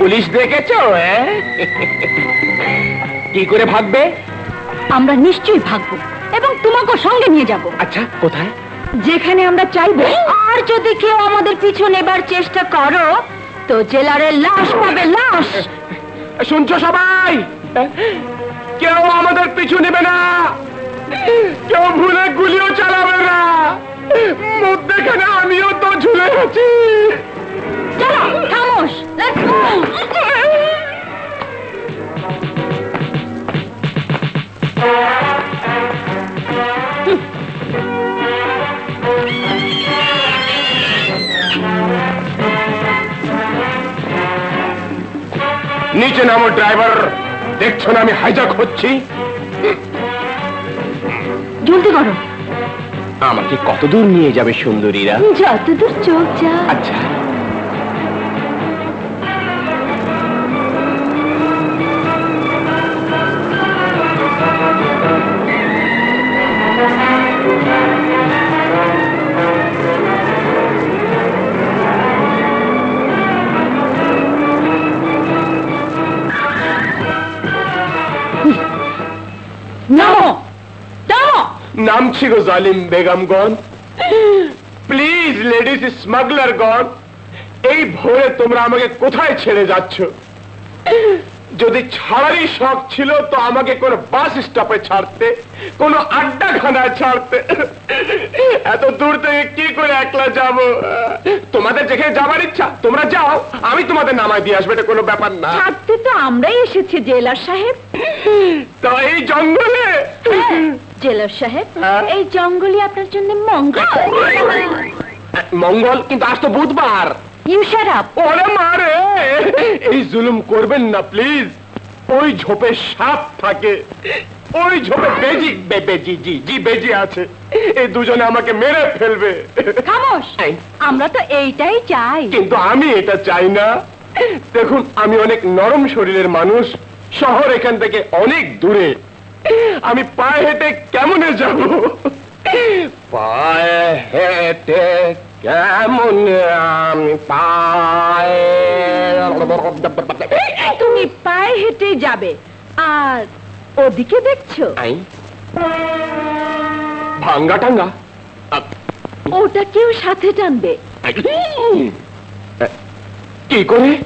पुलिस देखे भागबे निश्चय भागबो एवं तुम्हारे संगे निये जाबो अच्छा कोथाय जेखाने आमरा चाइबो आर जोदि केउ आमादेर पिछने नेबार चेष्टा करो तो जेलारे लाश पाबे लाश शुनछो सबाई केउ आमादेर पिछु नेबे ना केउ भुले गुलियो चालाबे ना मुख देखाने आमियो तो झुले आछि चलो खामोश लेट्स गो नीचे नामो ड्राइवर देखो ना मैं हाईजैक होच्छी जल्दी करो आमाके कत दूर निये जाबे सुंदरीरा जत दूर चोख जा अच्छा नाम छिगो जालिम बेगम गण प्लीज लेडीज स्मगलर गण ए भोरे तुमरा आमाके कोथाय छेड़े जाच्छो जोदि छाड़ारई शौक छिलो तो आमाके कोनो बस स्टॉपे छाड़ते कोनो अड्डाखानाय छाड़ते एतो दूर थेके की करे एकला जाबो तोमादेर जेखाने जाबार इच्छा तोमरा जाओ आमी तोमादेर नामाय दिये आसबो एटा कोनो ब्यापार ना छाड़ते तो आमराई एसेछि जेलार साहेब तो एई जंगले जेलर साहेब ए जंगली आपनार जन्य मंगल मंगल किन्तु आज तो बुधवार यू शट अप ओरे मारे ए जुलुम करबेन ना प्लीज ओई झोपे साप थाके ओई झोपे बेजी बेजी जी जी बेजी आछे ए दुजोने आमाके मेरे फेलबे खामोश आमरा तो एइटाई चाই किन्तु आमी एटा चाই ना देखुन आमी अनेक नरम शरीरेर मानुष शहर एखान थेके अनेक दूरे आमी पाए हेटे केमने जाबो पाए हेटे केमने आमी पाए तुमी पाए हेटे जाबे आर ओदिके देखछो आई भांगा टांगा ओटा केउ साथे टानबे की करे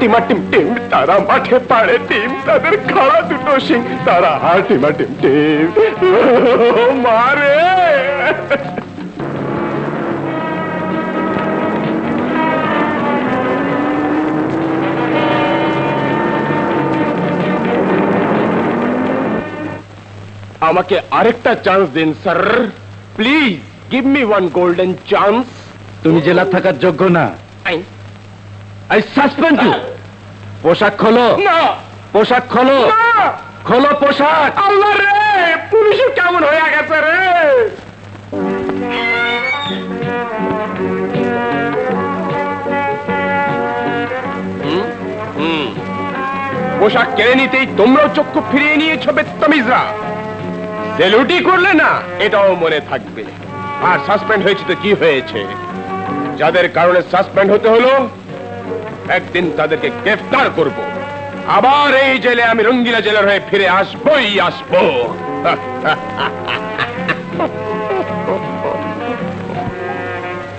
टीमा टीम टीम तारा माठे पाड़े टीम तादर खाला दुटो सिंह तारा हार टीमा टीम टीम मारे आमाके आरेकटा चांस दिन sir please give me one golden chance तुम जेला थाकार योग्य ना I suspend you. पोशाक खोलो। ना। पोशाक खोलो। ना। खोलो पोशाक। अल्लाह रे, पुलिस क्या मन होया कैसे रे? पोशाक केरे नहीं थे, तुम लोग चोक को फिरे नहीं है छोटे तमीज़रा। सेलूटी कर लेना, इताओ मोने थक गए। हाँ, सस्पेंड हुए तो की हुए थे? ज़्यादा कारों ने सस्पेंड होते हो लो? एक दिन तादर के गिरफ्तार करबो आबार एई जेले आमी रंगीला जेलर हये फिरे आसबोई आसबो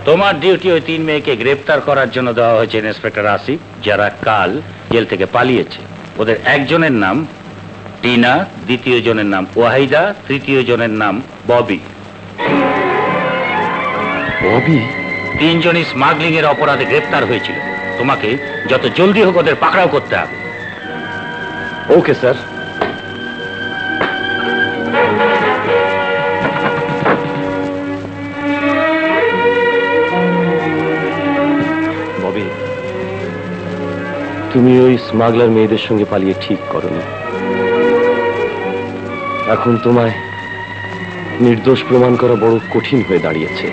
तोमार डिउटी ओई तीन मेयेके ग्रेप्तार करार जोन्नो देওয়া হয়েছে इन्सपेक्टर आसिफ যারা কাল জেল থেকে পালিয়েছে ওদের একজনের নাম টিনা, দ্বিতীয় জনের নাম ওয়াহিদা, তৃতীয় জনের নাম ববি। ববি তিনজনই স্মাগলিং এর অপরাধে গ্রেফতার হয়েছিল। তোমাকে যত জলদি হোক ওদের পাকড়াও করতে হবে। Okay sir. ববি তুমি ওই স্মাগলার মেয়েদের সঙ্গে পালিয়ে ঠিক করনি। এখন তোমায় নির্দোষ প্রমাণ করা বড় কঠিন হয়ে দাঁড়িয়েছে।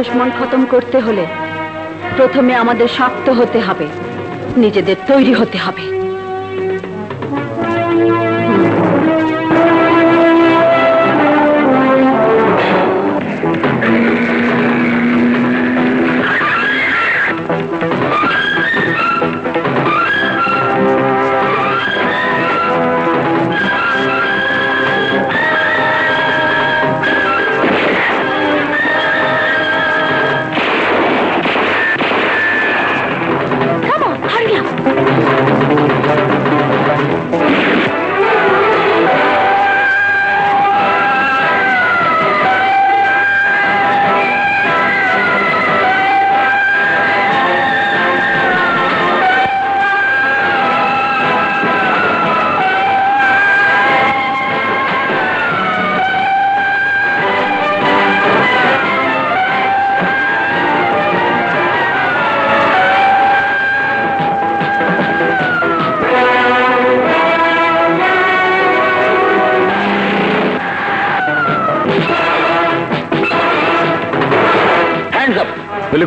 दुश्मन खत्म करते होले प्रथमे आमादेर शक्त होते हबे, निजेदेर तैरी होते हबे।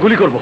গুলি করব।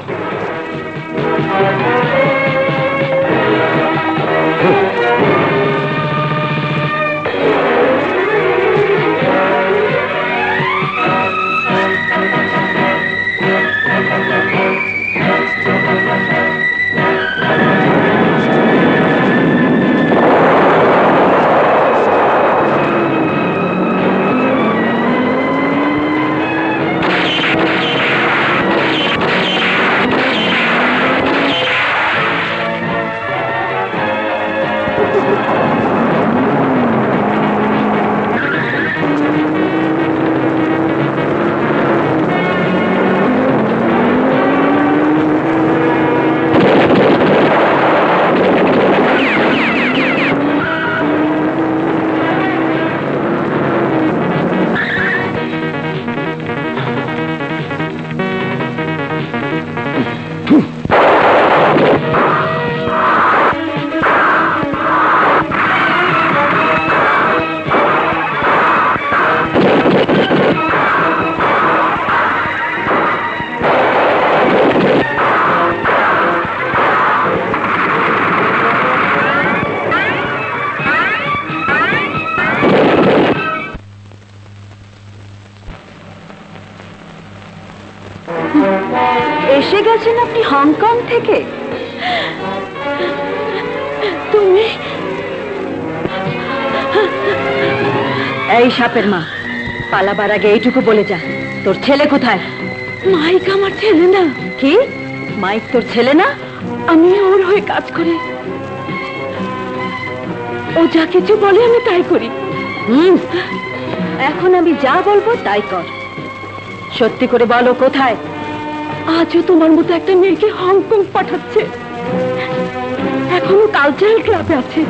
शापेर मा पालाबार आगे एइटुकु बोले जा तोर छेले कोथाय? माइक आमार छेले ना। कि माइक तोर छेले ना? आमी ओर होये काज करी, ओ जा किछु बोले आमी ताई करी। एखन आमी जा बोलबो ताई कर। सत्यि करे बोलो कोथाय? आजो तोमार मतो एकटा मेयेके हंगकंग पाठाच्छे, एखनो कालचाराल क्लाबे आछे।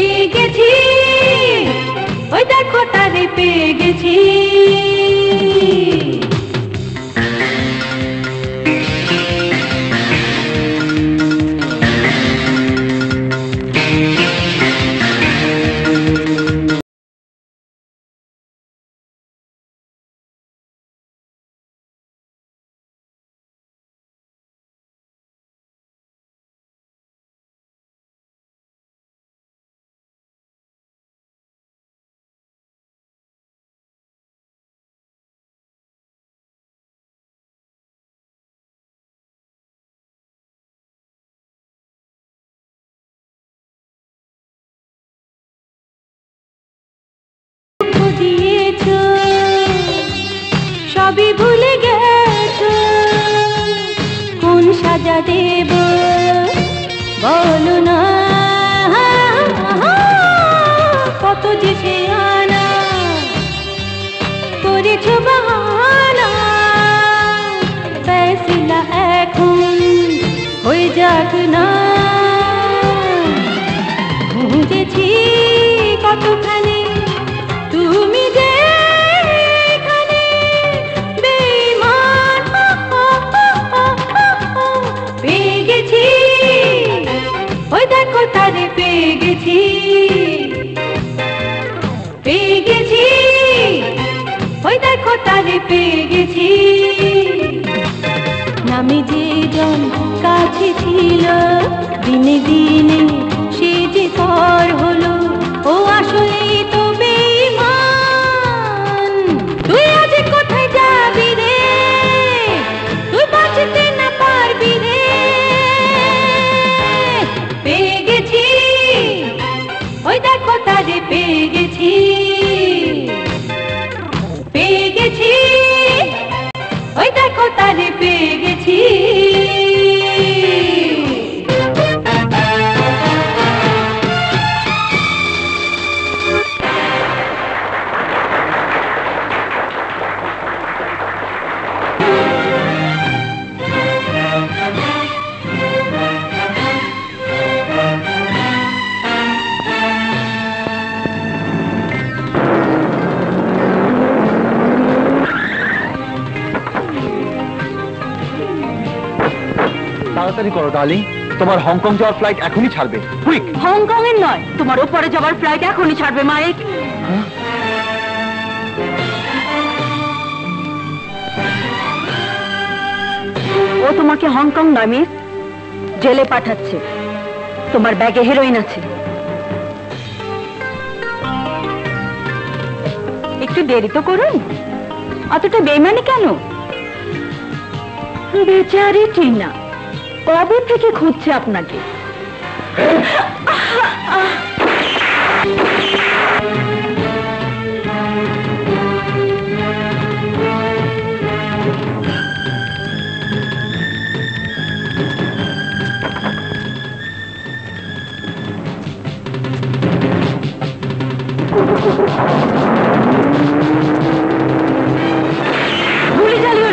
পেগেছি ওই দেখো তারে পেগেছি भी भूल गए तो कौन सजा देव बोलो ना कत जिसे आना तोरे छुबाना फैसला एखन होए जाक ना बुझेছি কতখানি তুমি পেগেছি ওই দেখো তারে পেগেছি নামে যে জন কাছে ছিল দিনে দিনে সে যে পর হলো ও আসলে তো বেঈমান তুই আজ কোথায় যাবি রে তুই বাঁচতে না পারবি রে পেগেছি ওই দেখো তারে পেগেছি পেগেছি ওই দেখো তারে পেগেছি करो डार्लिंग तुम्हार हंगकंग जाओ फ्लाइट एखोनी छाड़बे क्विक हंगकंग ए नय तुम्हार उपरे जाओ फ्लाइट एखोनी छाड़बे माइक ओ तुम्हाके हंगकंग नय मिस जेले पाठाচ্ছে তোমার ব্যাগে হিরোইন আছে একটু দেরি তো করুন অতটা বেঈমানি কেন বেচারি টিনা कब थे खुजे अपना के भूली जालियो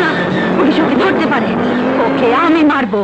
ना पुलिस के धरते पारे ओके आमी मारबो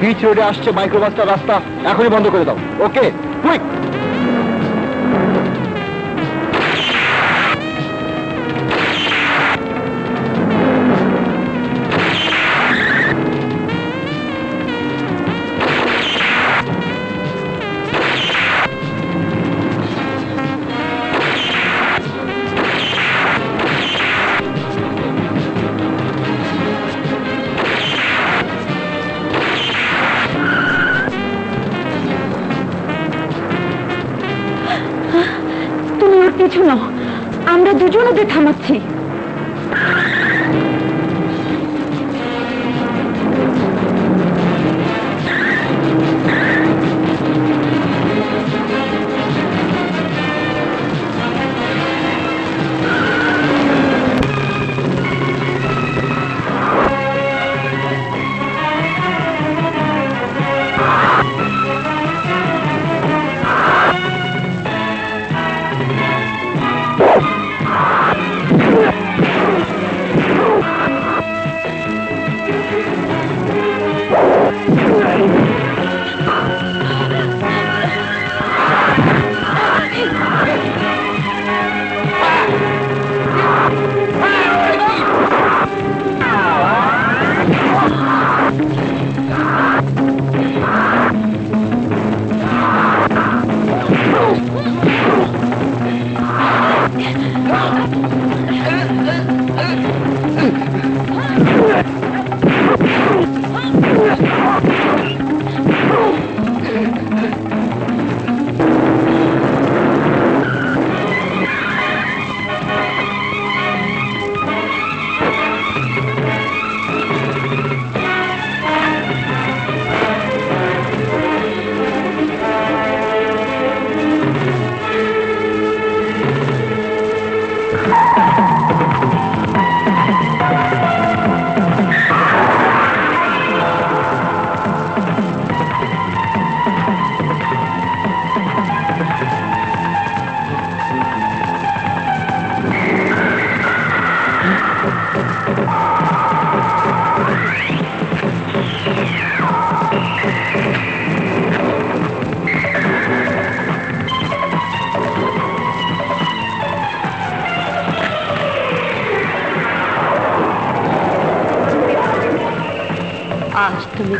बीच रोडे आसছে माइक्रोबासটা रास्ता এখনি बंद कर দাও ओके क्विक শোনো আমরা দুজনে দে থামাচ্ছি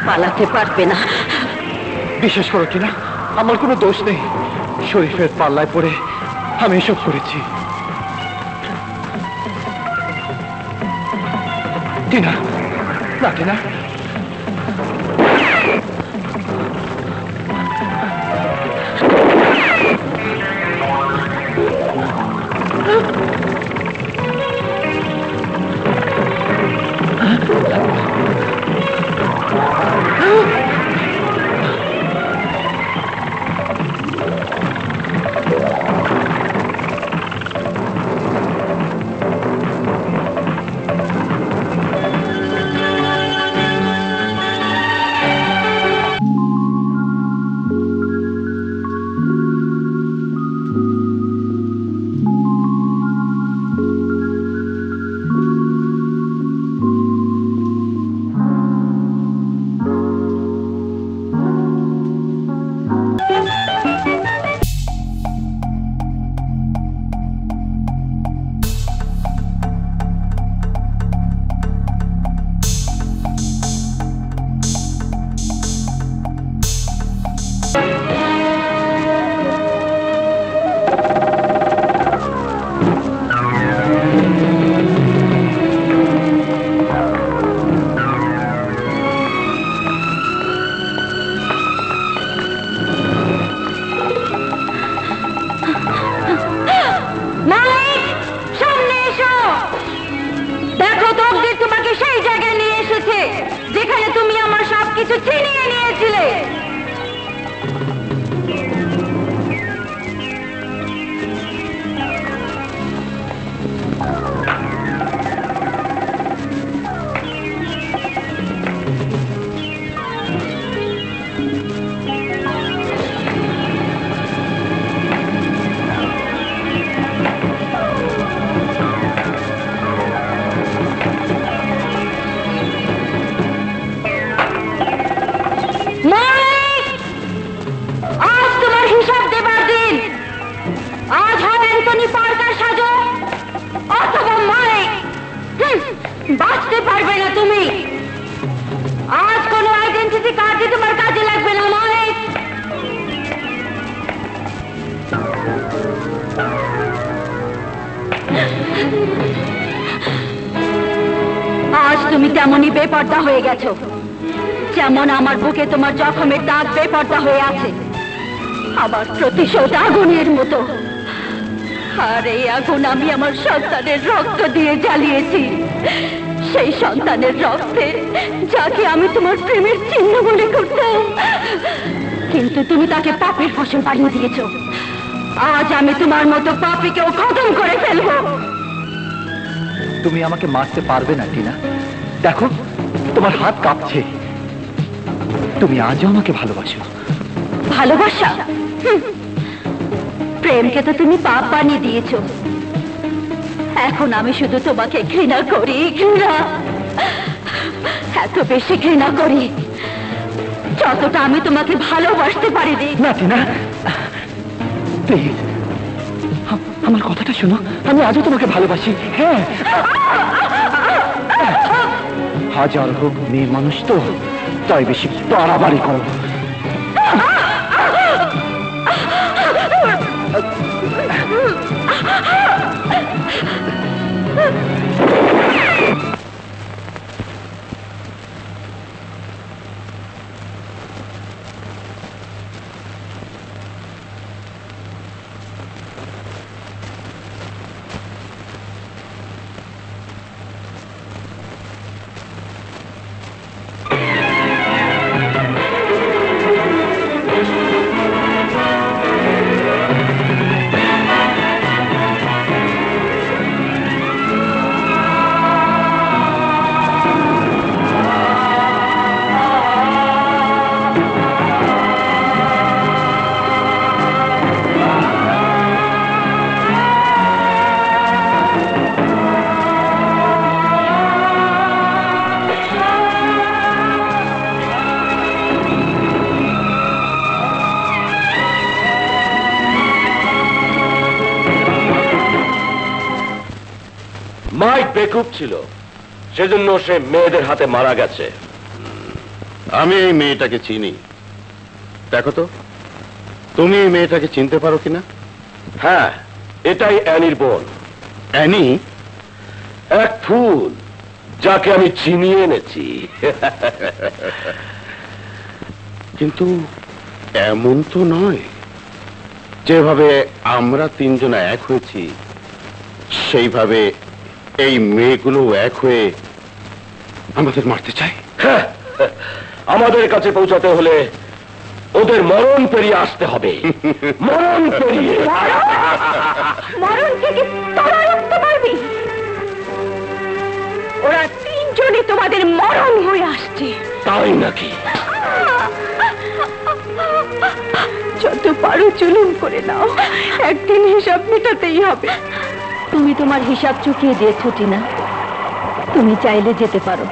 पालाते पारबे ना विश्वास करो कि ना आमार कोनो दोष नहीं शरीफेर पाल्लाय पड़े आमी एसब करेছি टीना ना टीना জখমের দাগ বেপর্দা হয়ে আছে আবার প্রতিশোধ আগুনের মতো देखो तुम्हार हाथ कांपछे तुम आज आमाके भालोबाशो प्रेम के तो तुम्हें पाप पानी दिए छो शुद्ध तुम्हें घृणा करी घृणा बसि घृणा करी जतटा तुम्हें भालोबासते पारी दी ना टीना प्लीज हमार कथाटा शुनो आमी आजो तुम्हें भालोबासी हाँ हजार होक मेये मानुष तो ताई बेशी बाड़ाबाड़ी करो एमन तो नय जेभावे आमरा तीनजन एक हयेछि सेइभावे এই মেয়েগুলো এক হয়ে আমাদের মারতে চায় হ্যাঁ আমাদের কাছে পৌঁছাতে হলে ওদের মরণ পেরিয়ে আসতে হবে মরণ পেরিয়ে মরণ থেকে তোরা রক্ষা পাবি ওরা তিনজনই তোমাদের মরণ হয়ে আসছে তাই নাকি যত পারো জুলুম করে নাও একদিন হিসাব মেটাতেই হবে तुम्हें तुम्हार हिसाब चुकिए दिए टीना तुम्हें चाहले जेते पारो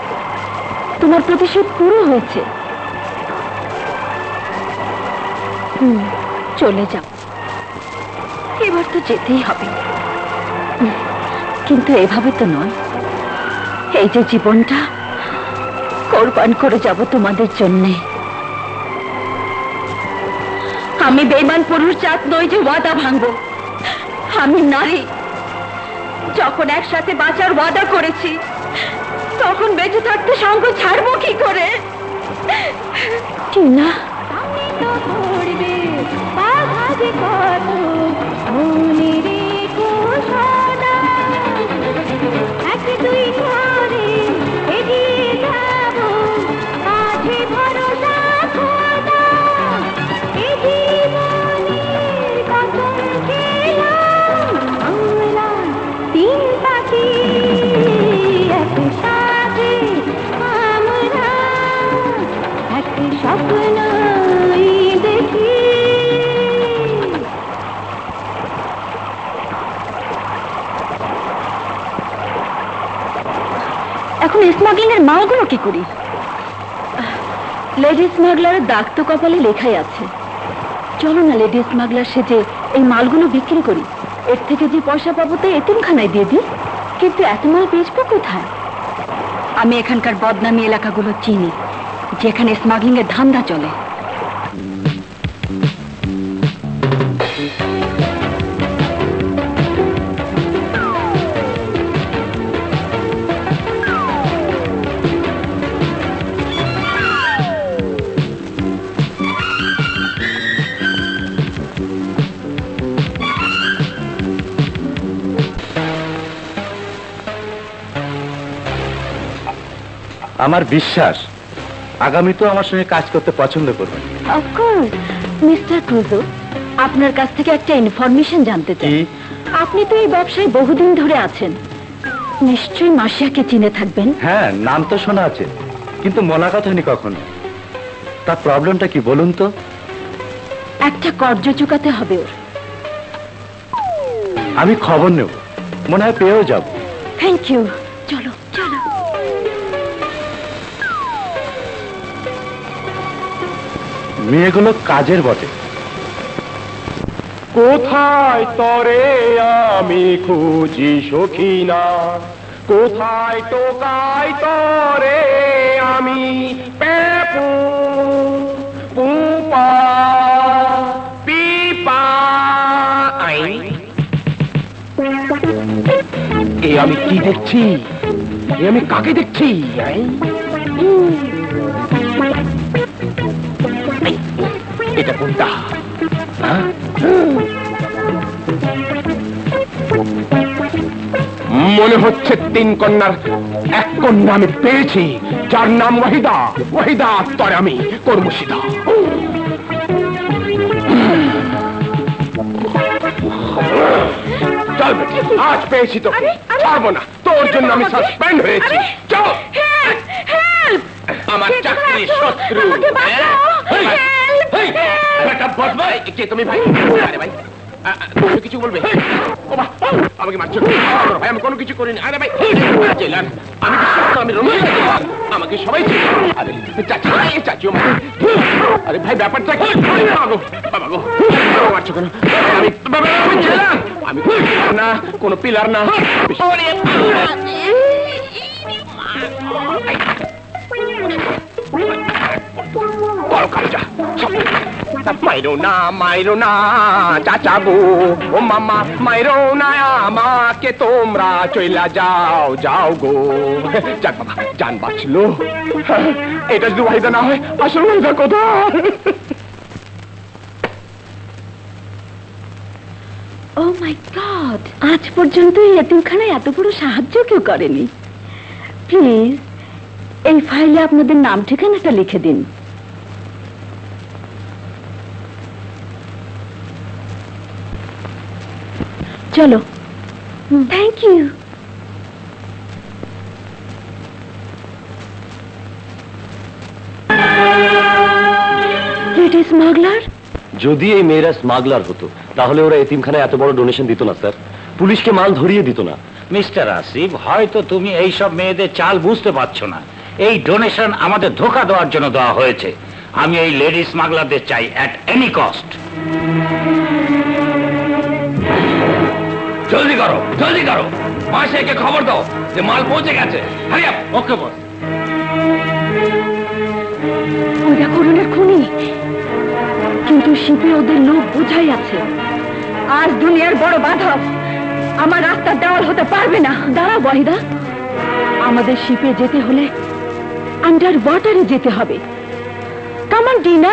तुम्हार प्रतिशोध पूरो होयेछे चले जाओ एबार तो जेतेई होबे किन्तु एभाबे तो नय एई जे जीवनटा कोरबान करे जाबो तुम्हादेर जन्य आमी बेईमान पुरुष जात नय जे वादा भांगबो आमी नारी যখন একসাথে বাঁচার ওয়াদা করেছি তখন বেঁচে থাকতে সঙ্গ ছাড়বো কি করে টিনা আমি তো ধরবে বাধা যে কত মনে রে কোষানা এক দুই করে এগিয়ে যাব কাছে ভরসা খোদা এই জীবনের কসম খেলাম আমরা तीन पाखी एक साथे हमरा एक सपना देखी এখন স্মাগলিং এর মালগুলো কি করি লেডি স্মাগলারের দাগ তো কপালে লেখাই আছে চলো না লেডি স্মাগলার সেজে এই মালগুলো বিক্রি করি पसा पाबो तो एतिमखाना दिए दी क्योंकि एत माल बेचबो कथाय एखानकार बदनामी एलाकागुलो चिनी जेखाने स्मागलिंगेर धान्धा चले আমার বিশ্বাস আগামী তো আমার সঙ্গে কাজ করতে পছন্দ করবে। অফ কোর্স মিস্টার ক্রুজো, আপনার কাছ থেকে একটা ইনফরমেশন জানতে চাই। আপনি তো এই ব্যবসায় বহুদিন ধরে আছেন, নিশ্চয়ই মাশিয়াকে চিনে থাকবেন। হ্যাঁ, নাম তো শোনা আছে, কিন্তু মোলাকাত হয়নি কখনো। তার প্রবলেমটা কি বলুন তো? একটা কর্জ চুকাতে হবে ওর। আমি খবর নেব, মনে হয় পেয়েও যাব। থ্যাংক ইউ, চলো চলো। মেয়েগুলো কাজের বটে। কোথায় তরে আমি খুঁজি সখী না, কোথায় টোকাই তরে আমি পেপু পুপা পিপা আই। এ আমি কি দেখছি, এ আমি কাকে দেখছি? এটা কোনটা? মনে হচ্ছে তিন কন্যার এক কন্যা আমি পেয়েছি, যার নাম ওয়াহিদা। ওয়াহিদা তরে আমি করব সিধা। চল বেটি, আজ পেয়েছি তো, ছাড়বো না। তোর জন্য আমি সাসপেন্ড হয়েছি। চল, আমার চাকরি শত্রু। তুমি ভাই, আরে ভাই তুমি কিছু বলবে? আমাকে মারছো ভাই, আমি কোনো কিছু করিনি। আরে ভাই আমি রঙিন, আমাকে সবাই চাচু। আরে ভাই ব্যাপারটা কি? মারছো কেন? আমি না কোনো পিলার না। মাইরো না মাইরো না চাচা গো, ও মামা মাইরো না আমাকে, তোমরা চইলা যাও যাও গো। যাক বাবা, জান বাঁচলো। এটা যদি ওয়াহিদা না হয়, আসল ওয়াহিদা কোথায়? ও মাই গড, আজ পর্যন্ত এই এতিমখানায় এত বড় সাহায্য কেউ করেনি। প্লিজ এই ফাইলে আপনাদের নাম ঠিকানাটা লিখে দিন। चलो, थैंक यू। लेडी स्मागलर, যদি এই মেয়েরা স্মাগলার হতো তাহলে ওরা এতিমখানায় এত বড় ডোনেশন দিত না স্যার, পুলিশকে মাল ধরিয়ে দিত না। মিস্টার আসিফ, হয়তো তুমি এইসব মেয়েদের চাল বুঝতে পারছো না। এই ডোনেশন আমাদের ধোকা দেওয়ার জন্য দেওয়া হয়েছে। আমি এই লেডি স্মাগলারদের চাই, অ্যাট এনি কস্ট। जल्दी करो, जल्दी करो। माशे के खबर दो जो माल पहुंचे गए। Hurry up. Okay boss. ওরা করুণের খুনি, কিন্তু শিপে ওদের লোক বুঝাই আছে। আর দুনিয়ার বড় বাধা আমার রাস্তার দেওয়াল হতে পারবে না। দাঁড়া ওয়াহিদা, আমাদের শিপে যেতে হলে আন্ডার ওয়াটারে যেতে হবে। Come on dinner.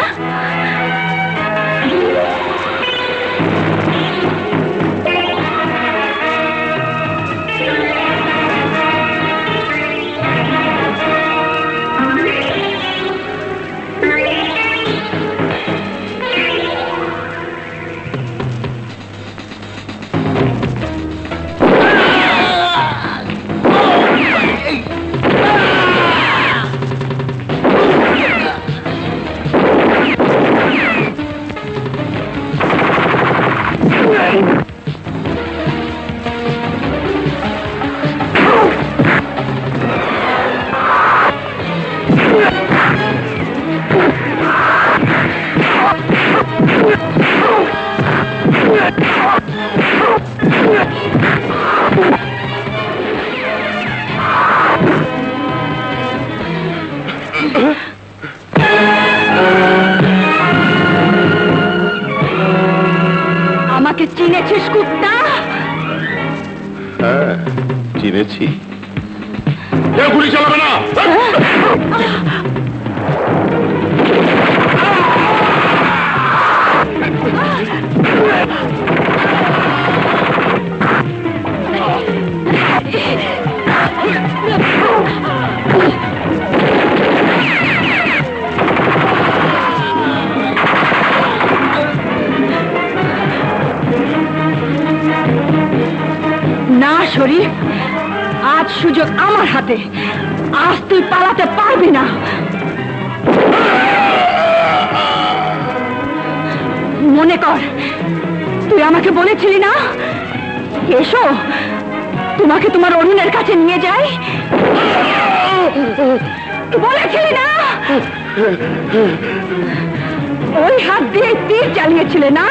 Chori, आज शुजोग आमर हाथे, आज तू पालाते पार भी ना। मोने कौर, तू यामा के बोले चिली ना? येशो, तुम्हारे तुम्हारे ओढ़ी नरका चनिए जाए? तू बोले चिली ना? ओए हाथ दिए तीर चलिए चिली ना?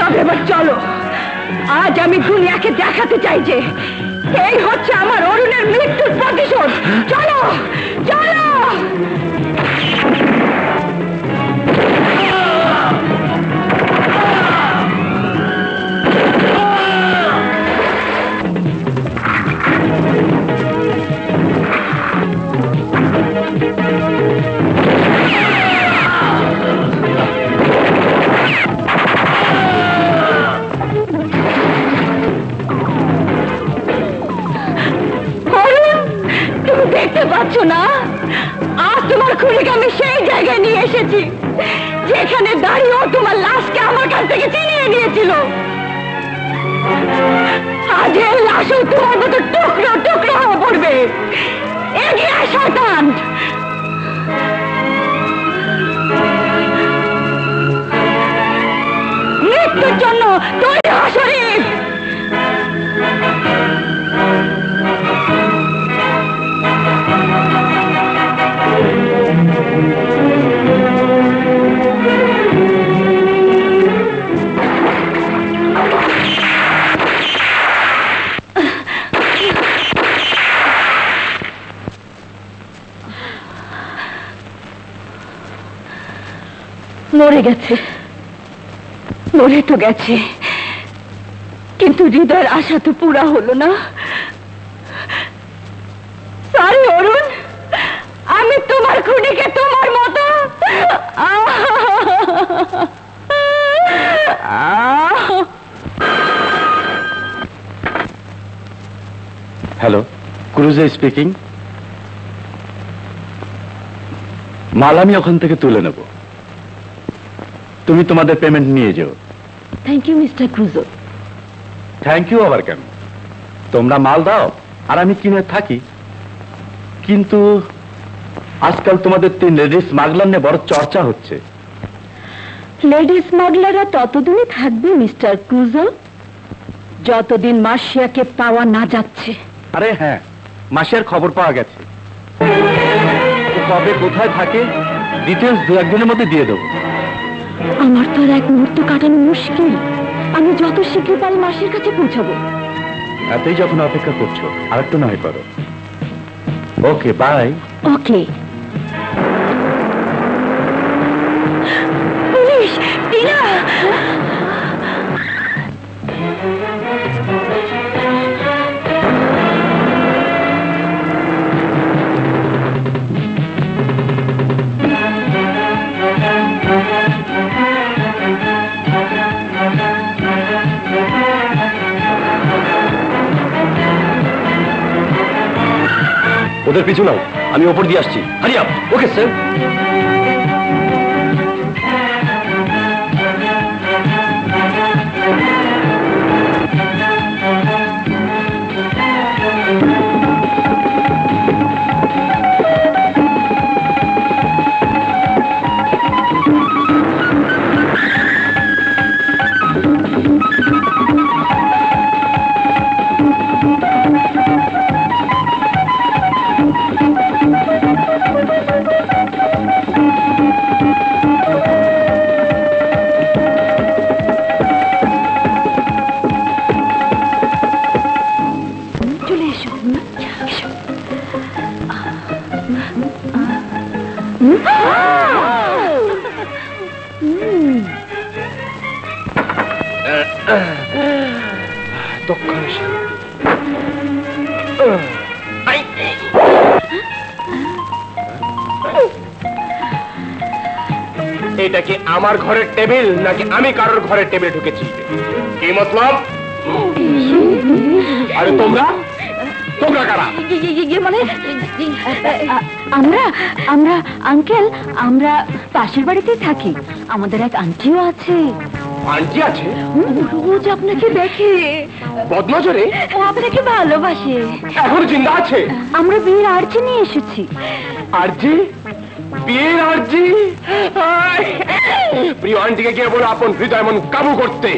तब ये बस चलो, आज आमी दुनिया के देखते चाहिए। এই হচ্ছে আমার অরুণের মৃত্যুর প্রতিশোধ। চলো চলো। सुना, आज तुम्हारे खुली का मिशेल जगह नहीं है शेठी, जेठने दाढ़ी और तुम्हारे लाश के आमर करते किसी ने नहीं चिलो, आज ये लाशों तुम्हारे बतो टुकड़ों टुकड़ों हो पड़ बे, एक ही आशातांत, नित्य चन्नो तो ये आशरी मोरे गए मोरे तो गए किंतु हृदय आशा तो पूरा होलो ना सारी अरुण आमी तुम्हार खुनी के तुम्हार मतो हेलो क्रूजे स्पीकिंग मालामी ओखान थेके तुले नेब तुम्हें तुम्हारे पेमेंट नहीं जाओ। थैंक यू मिस्टर क्रूजो। Thank you overcome. तुमरा माल दाओ, आरामी किने थाकी। किंतु आजकल तुम्हारे तीन लेडी स्मगलर ने बड़ चर्चा होच्छे। लेडी स्मगलर ततदिन थाकबे मिस्टर क्रूजो, जतदिन माशिया के पावा ना जाच्छे। अरे हाँ, माशियार खबर पावा गेछे। कबे कोथाय थाके डिटेल्स दो एक दिनेर मध्ये दिए देबो। আমার তো এক মুহূর্ত কাটানো মুশকিল আমি যত শীঘ্র পারি মাসির কাছে পৌঁছাবো এতই যখন অপেক্ষা করছো আর একটু নয় করো okay bye okay police Tina उधर पीछू ना आमी ऊपर दिया आसछी हरि आप ओके सर আমার ঘরের টেবিল নাকি আমি কারোর ঘরের টেবিল ঢুকেছি কি मतलब আরে তোমরা তোমরা কারা ই মানে আমরা আমরা আঙ্কেল আমরা পাশের বাড়িতেই থাকি আমাদের এক আন্টিও আছে पांडिया थे? वो जापने के देखे। बहुत मज़े रे? वो आपने के बालों वाशे। अहूर जिंदा थे? अमरे बीर आर्जी नहीं है शुची। आर्जी? बीर आर्जी? प्रियांशी के क्या बोला आप उन फ्रीडम उन काबू करते?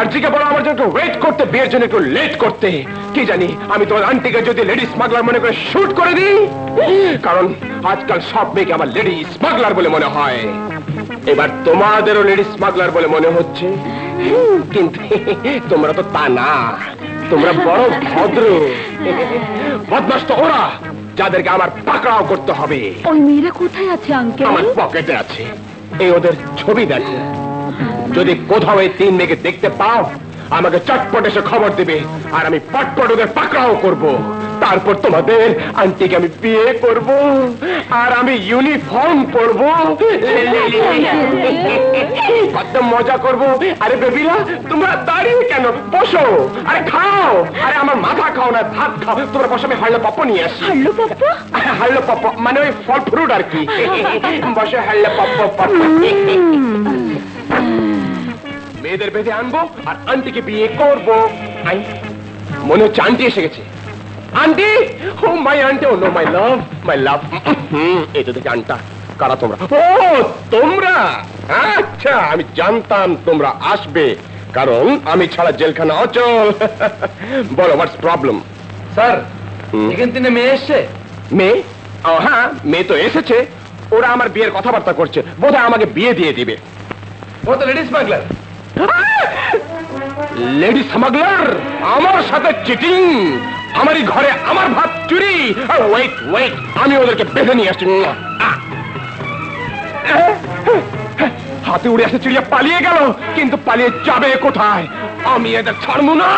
आर्जी के बोला हमारे जो वेट करते बीर जने को लेट करते की जानी? आमी तो आंटी के जो दी लेडी स्मगलर मने को शूट कर दी। कारण आजकल शॉप में क्या हमारे लेडी स्मगलर बोले मने हाय। এবার তোমাদেরও লেডি স্মাগলার বলে মনে হচ্ছে কিন্তু তোমরা তো তা না তোমরা বড় ভদ্র বদমাশ তো ওরা যাদেরকে আমার পাকড়াও করতে হবে ওই মেয়েরা কোথায় আছে আঙ্কেল আমার পকেটে আছে এই ওদের ছবি দেখো যদি কোথাও এই তিন মেয়েকে দেখতে পাও আমাকে চটপট এসে খবর দিবে আর আমি পটপট ওদের পাকড়াও করব তারপর তোমাদের আন্টিকে আমি বিয়ে করব আর আমি ইউনিফর্ম পরব কত মজা করব আরে বেবিলা তোমরা দাঁড়িয়ে কেন বসো আরে খাও আরে আমার মাথা খাও না ভাত খাও তোমরা বসো আমি হাড়লো পাপ্পা নিয়ে আসি হাড়লো পাপ্পা মানে ওই ফল ফ্রুট আর কি বসো হাড়লো পাপ্পা পাপ্পা মেয়েদের বেঁধে আনবো আর আন্টিকে বিয়ে করবো আই মনে হচ্ছে আন্টি এসে গেছে Auntie! Oh, my auntie! Oh, no, my love! My love! This is the auntie. What are you? Oh, you! Okay, I know you are Ashbe. Because I am in jail. Tell me, what's the problem? Sir, you are in jail. Me? Oh, yes, I am in jail. And I am in jail. They are in jail. That's the lady smuggler. Lady smuggler! Our side cheating! हमारी घरे अमर भात चुरी और wait wait आमी उधर के बेहद नहीं आस्तीन हाथी उड़े ऐसे चिड़िया पालिए गलो किंतु पालिए जाबे को था आमी इधर छरमुना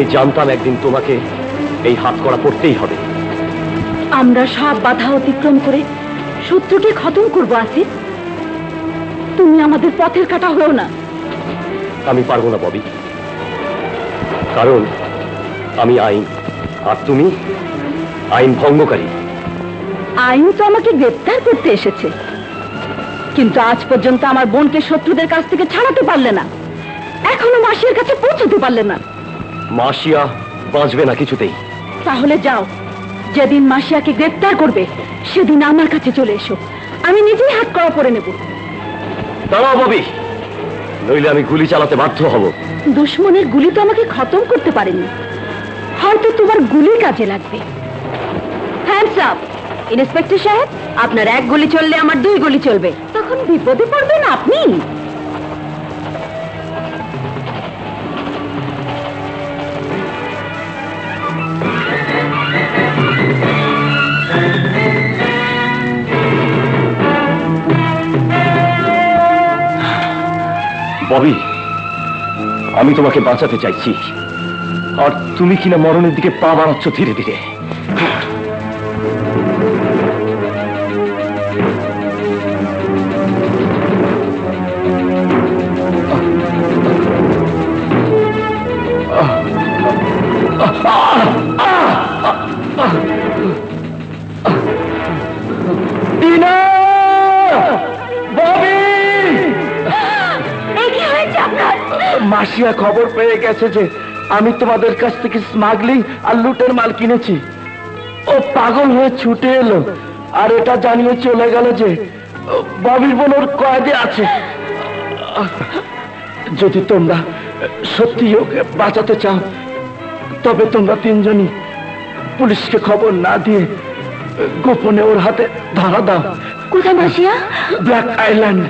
मैं जानता हूँ एक दिन तुम्हाके ये हाथ कोड़ा पड़ते ही होंगे। आम्रा शाब बाधाओं तिक्रम करे, शत्रु के खत्म करवासी, तुम यहाँ मधुर पौधेर कटा हुए हो ना? आमी पार होना बॉबी, कारण आमी आइन, आज तुमी आइन भंगो करी। आइन तो आमा के गिरफ्तार करते ऐसे थे, किंतु आज पर जनता आमर बोन के शत्रु देर कास्ते के छाड़ा माशिया बांझवे ना किचुते ही। ताहुले जाओ, जेदीन माशिया के गिरफ्तार कर बे, शेदीन आमर का चिचोले शो, अमी निजी हाथ कड़ा पड़े ने बो। तबाव बॉबी, नौले अमी गुली चालाते बात हो हवो। दुश्मने गुली तो हमारे खातों करते पारे नहीं, हाँ तो तुम्हार गुली का जेल आते। Hands up, Inspector शायद, आपने एक गुली चोल ले अमर दूसरी गुली चोल बे, तखन विपदे पड़ बे ना आपनी। बॉबी, आमी तुम्हाके बाँचाते चाहिए, और तुमी की ना मौरने दिके पाव आना चो धीरे धीरे। माशिया खबर पे कैसे जे आमी तुम्हारे कष्ट की स्मगलिंग लूटर मालकिन ओ पागल हुए छूटे एलो और एटा जानिए चले गेलो जे बाबिर बोनर कयदे आछे यदि तुम्हारा सत्य ओके बाँचाते चाओ तबे तुम्हारा तीन जन पुलिस के खबर ना दिए गोपने और हाथे धरा दाओ कोथा माशिया ब्लैक आइलैंड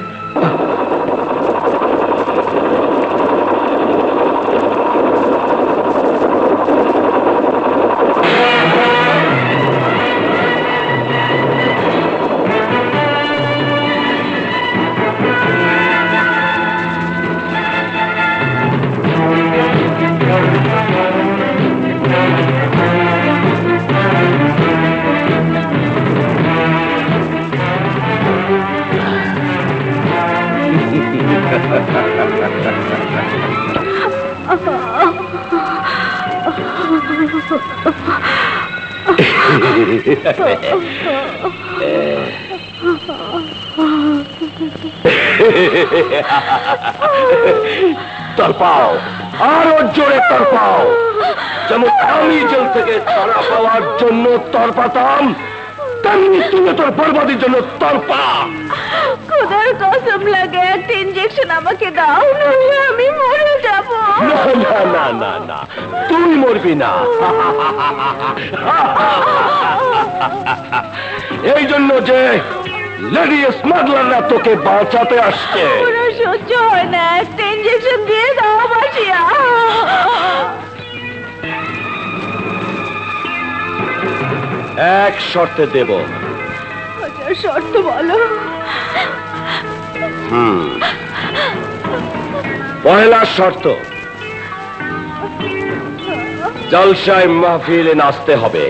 तरपाओ आरो जोड़े तरपाओ जमी जल सके तारा पावार जन्नो तरपाताम तमी तुम्हें तोर बर्बादी जन्नो तरपा खुदार कसम लगे इंजेक्शन आमाके दाओ नइले आमी मरे जाबो ना ना ना ना तुई मरबि ना एई जन्नो जे लेडी स्मगलररा तोके बाँचाते आसछे पुरो सह्य हय ना इंजेक्शन दिए दाओ माशिया एक शर्ते देब अच्छा शर्त बोलो पहला शर्त जलशाय महफिले नाचते हबे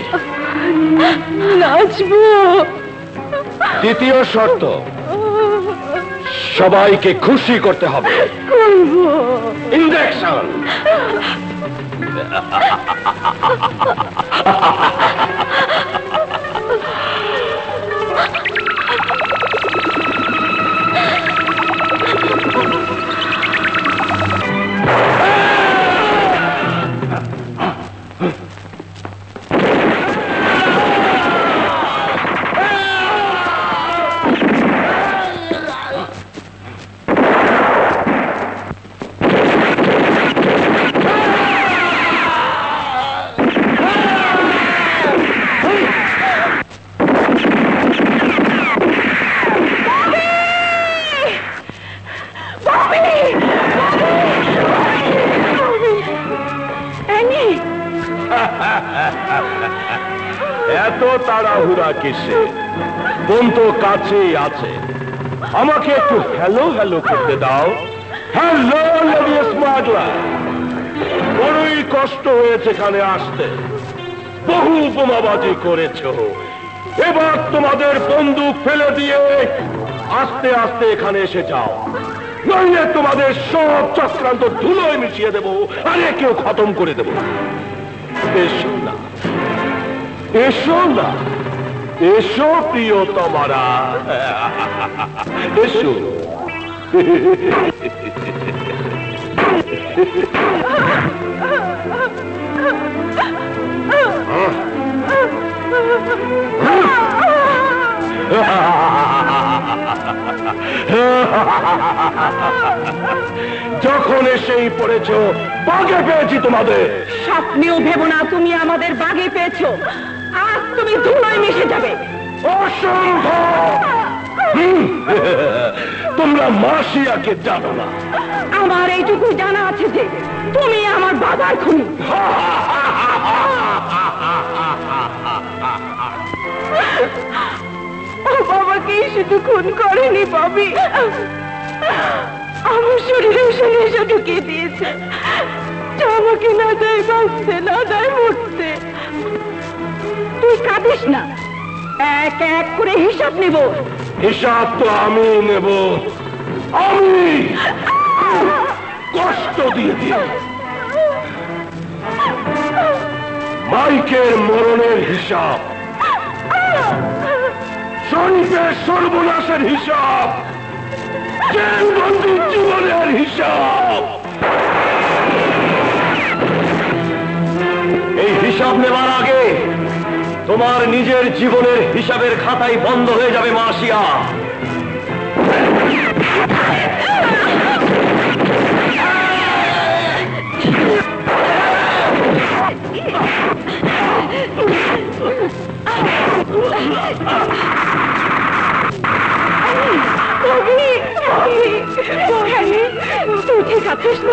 नाचबो द्वितीय शर्त सबाईके खुशी करते हबे इंजेक्शन हेलो हेलो करते दाओ हेलो लेडी स्मगलर बड़ोई कष्ट होयेछे एखाने आसते बहु बोमाबाजी करेछो एबार तुम्हादेर बंदूक फेले दिए आस्ते आस्ते एखाने एसे जाओ नइले तुम्हादेर सब चक्रान्त धुलोय मिशिये देबो आरे केउ खतम करे देबो एसो ना एसो ना एसो प्रिय तोमारा एसो যখন এসেই পড়েছো বাগে পেয়েছি তোমাদের স্বপ্নেও ভেবো না তুমি আমাদের বাগে পেয়েছো আজ তুমি ধুলোয় মিশে যাবে অসম্ভব তোমরা মাশিয়াকে জানো না আমার এইটুকু জানা আছে যে তুমি আমার বাবার খুনি বাবাকে শুধু খুন করেনি ববি আমার শরীরের সঙ্গে এসে ঢুকিয়ে দিয়েছে আমাকে না দেয় বাঁচতে না দেয় মরতে তুই কাঁদিস না एक एक करे हिसाब निब हिसाब तो आमी नेब आमी कष्ट दिए दिए माइकेर मरणेर हिसाब शरीफेर सर्वनाशेर हिसाब जेलबंदी जीवनेर हिसाब হিসাব নেবার আগে তোমার নিজের জীবনের হিসাবের খাতাই বন্ধ হয়ে যাবে মাসিয়া। तुझे का कृष्ण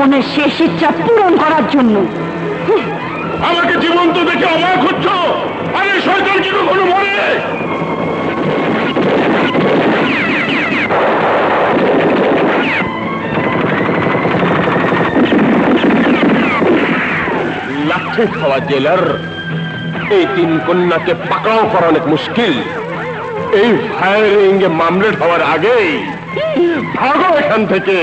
মনে শেষ ইচ্ছা পূরণ করার জন্য আমাকে জীবন্ত দেখে অবাক হচ্ছ। আরে শয়তান কি কখনো মরে? লাঠি খাওয়া জেলার এই তিন কন্যাকে পাকড়াও করা অনেক মুশকিল। এই ফায়ারিং এ মামলেট হওয়ার আগেই ভাগো এখান থেকে।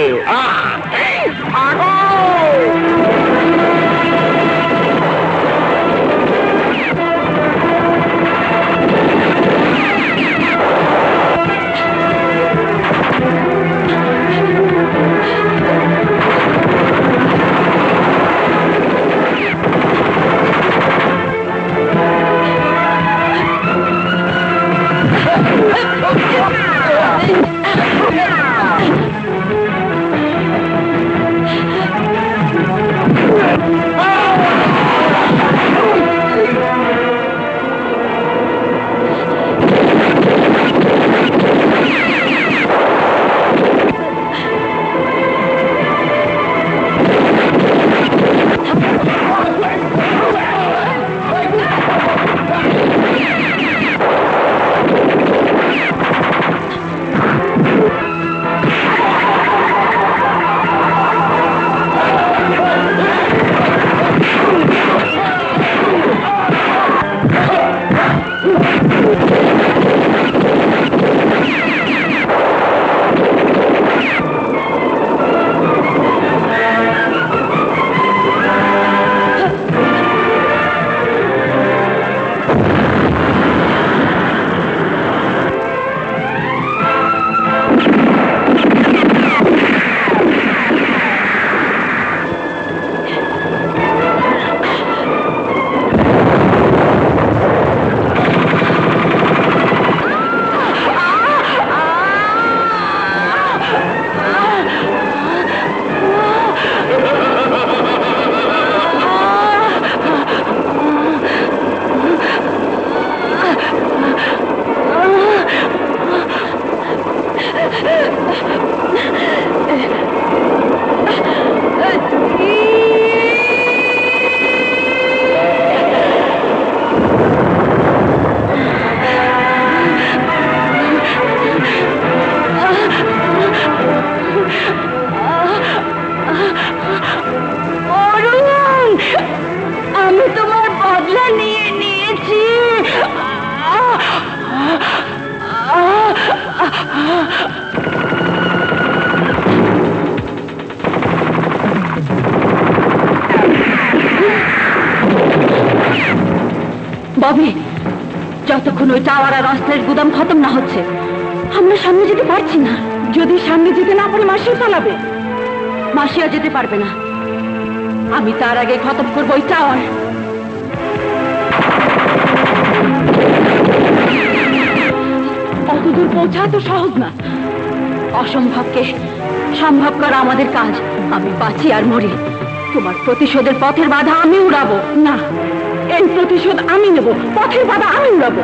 প্রতিশোধের পথের বাধা আমি উড়াবো না, এই প্রতিশোধ আমি নেব, পথের বাধা আমি উড়াবো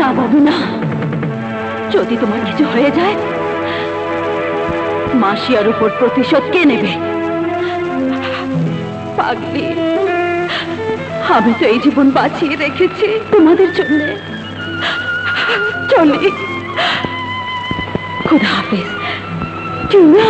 না বাবু না। যদি তোমার কিছু হয়ে যায় মাসিয়ার উপর প্রতিশোধ কে নেবে? পাগলি, আমি তো এই জীবন বাঁচিয়ে রেখেছি তোমাদের জন্য। চলি, খুদা হাফেজ। চুনা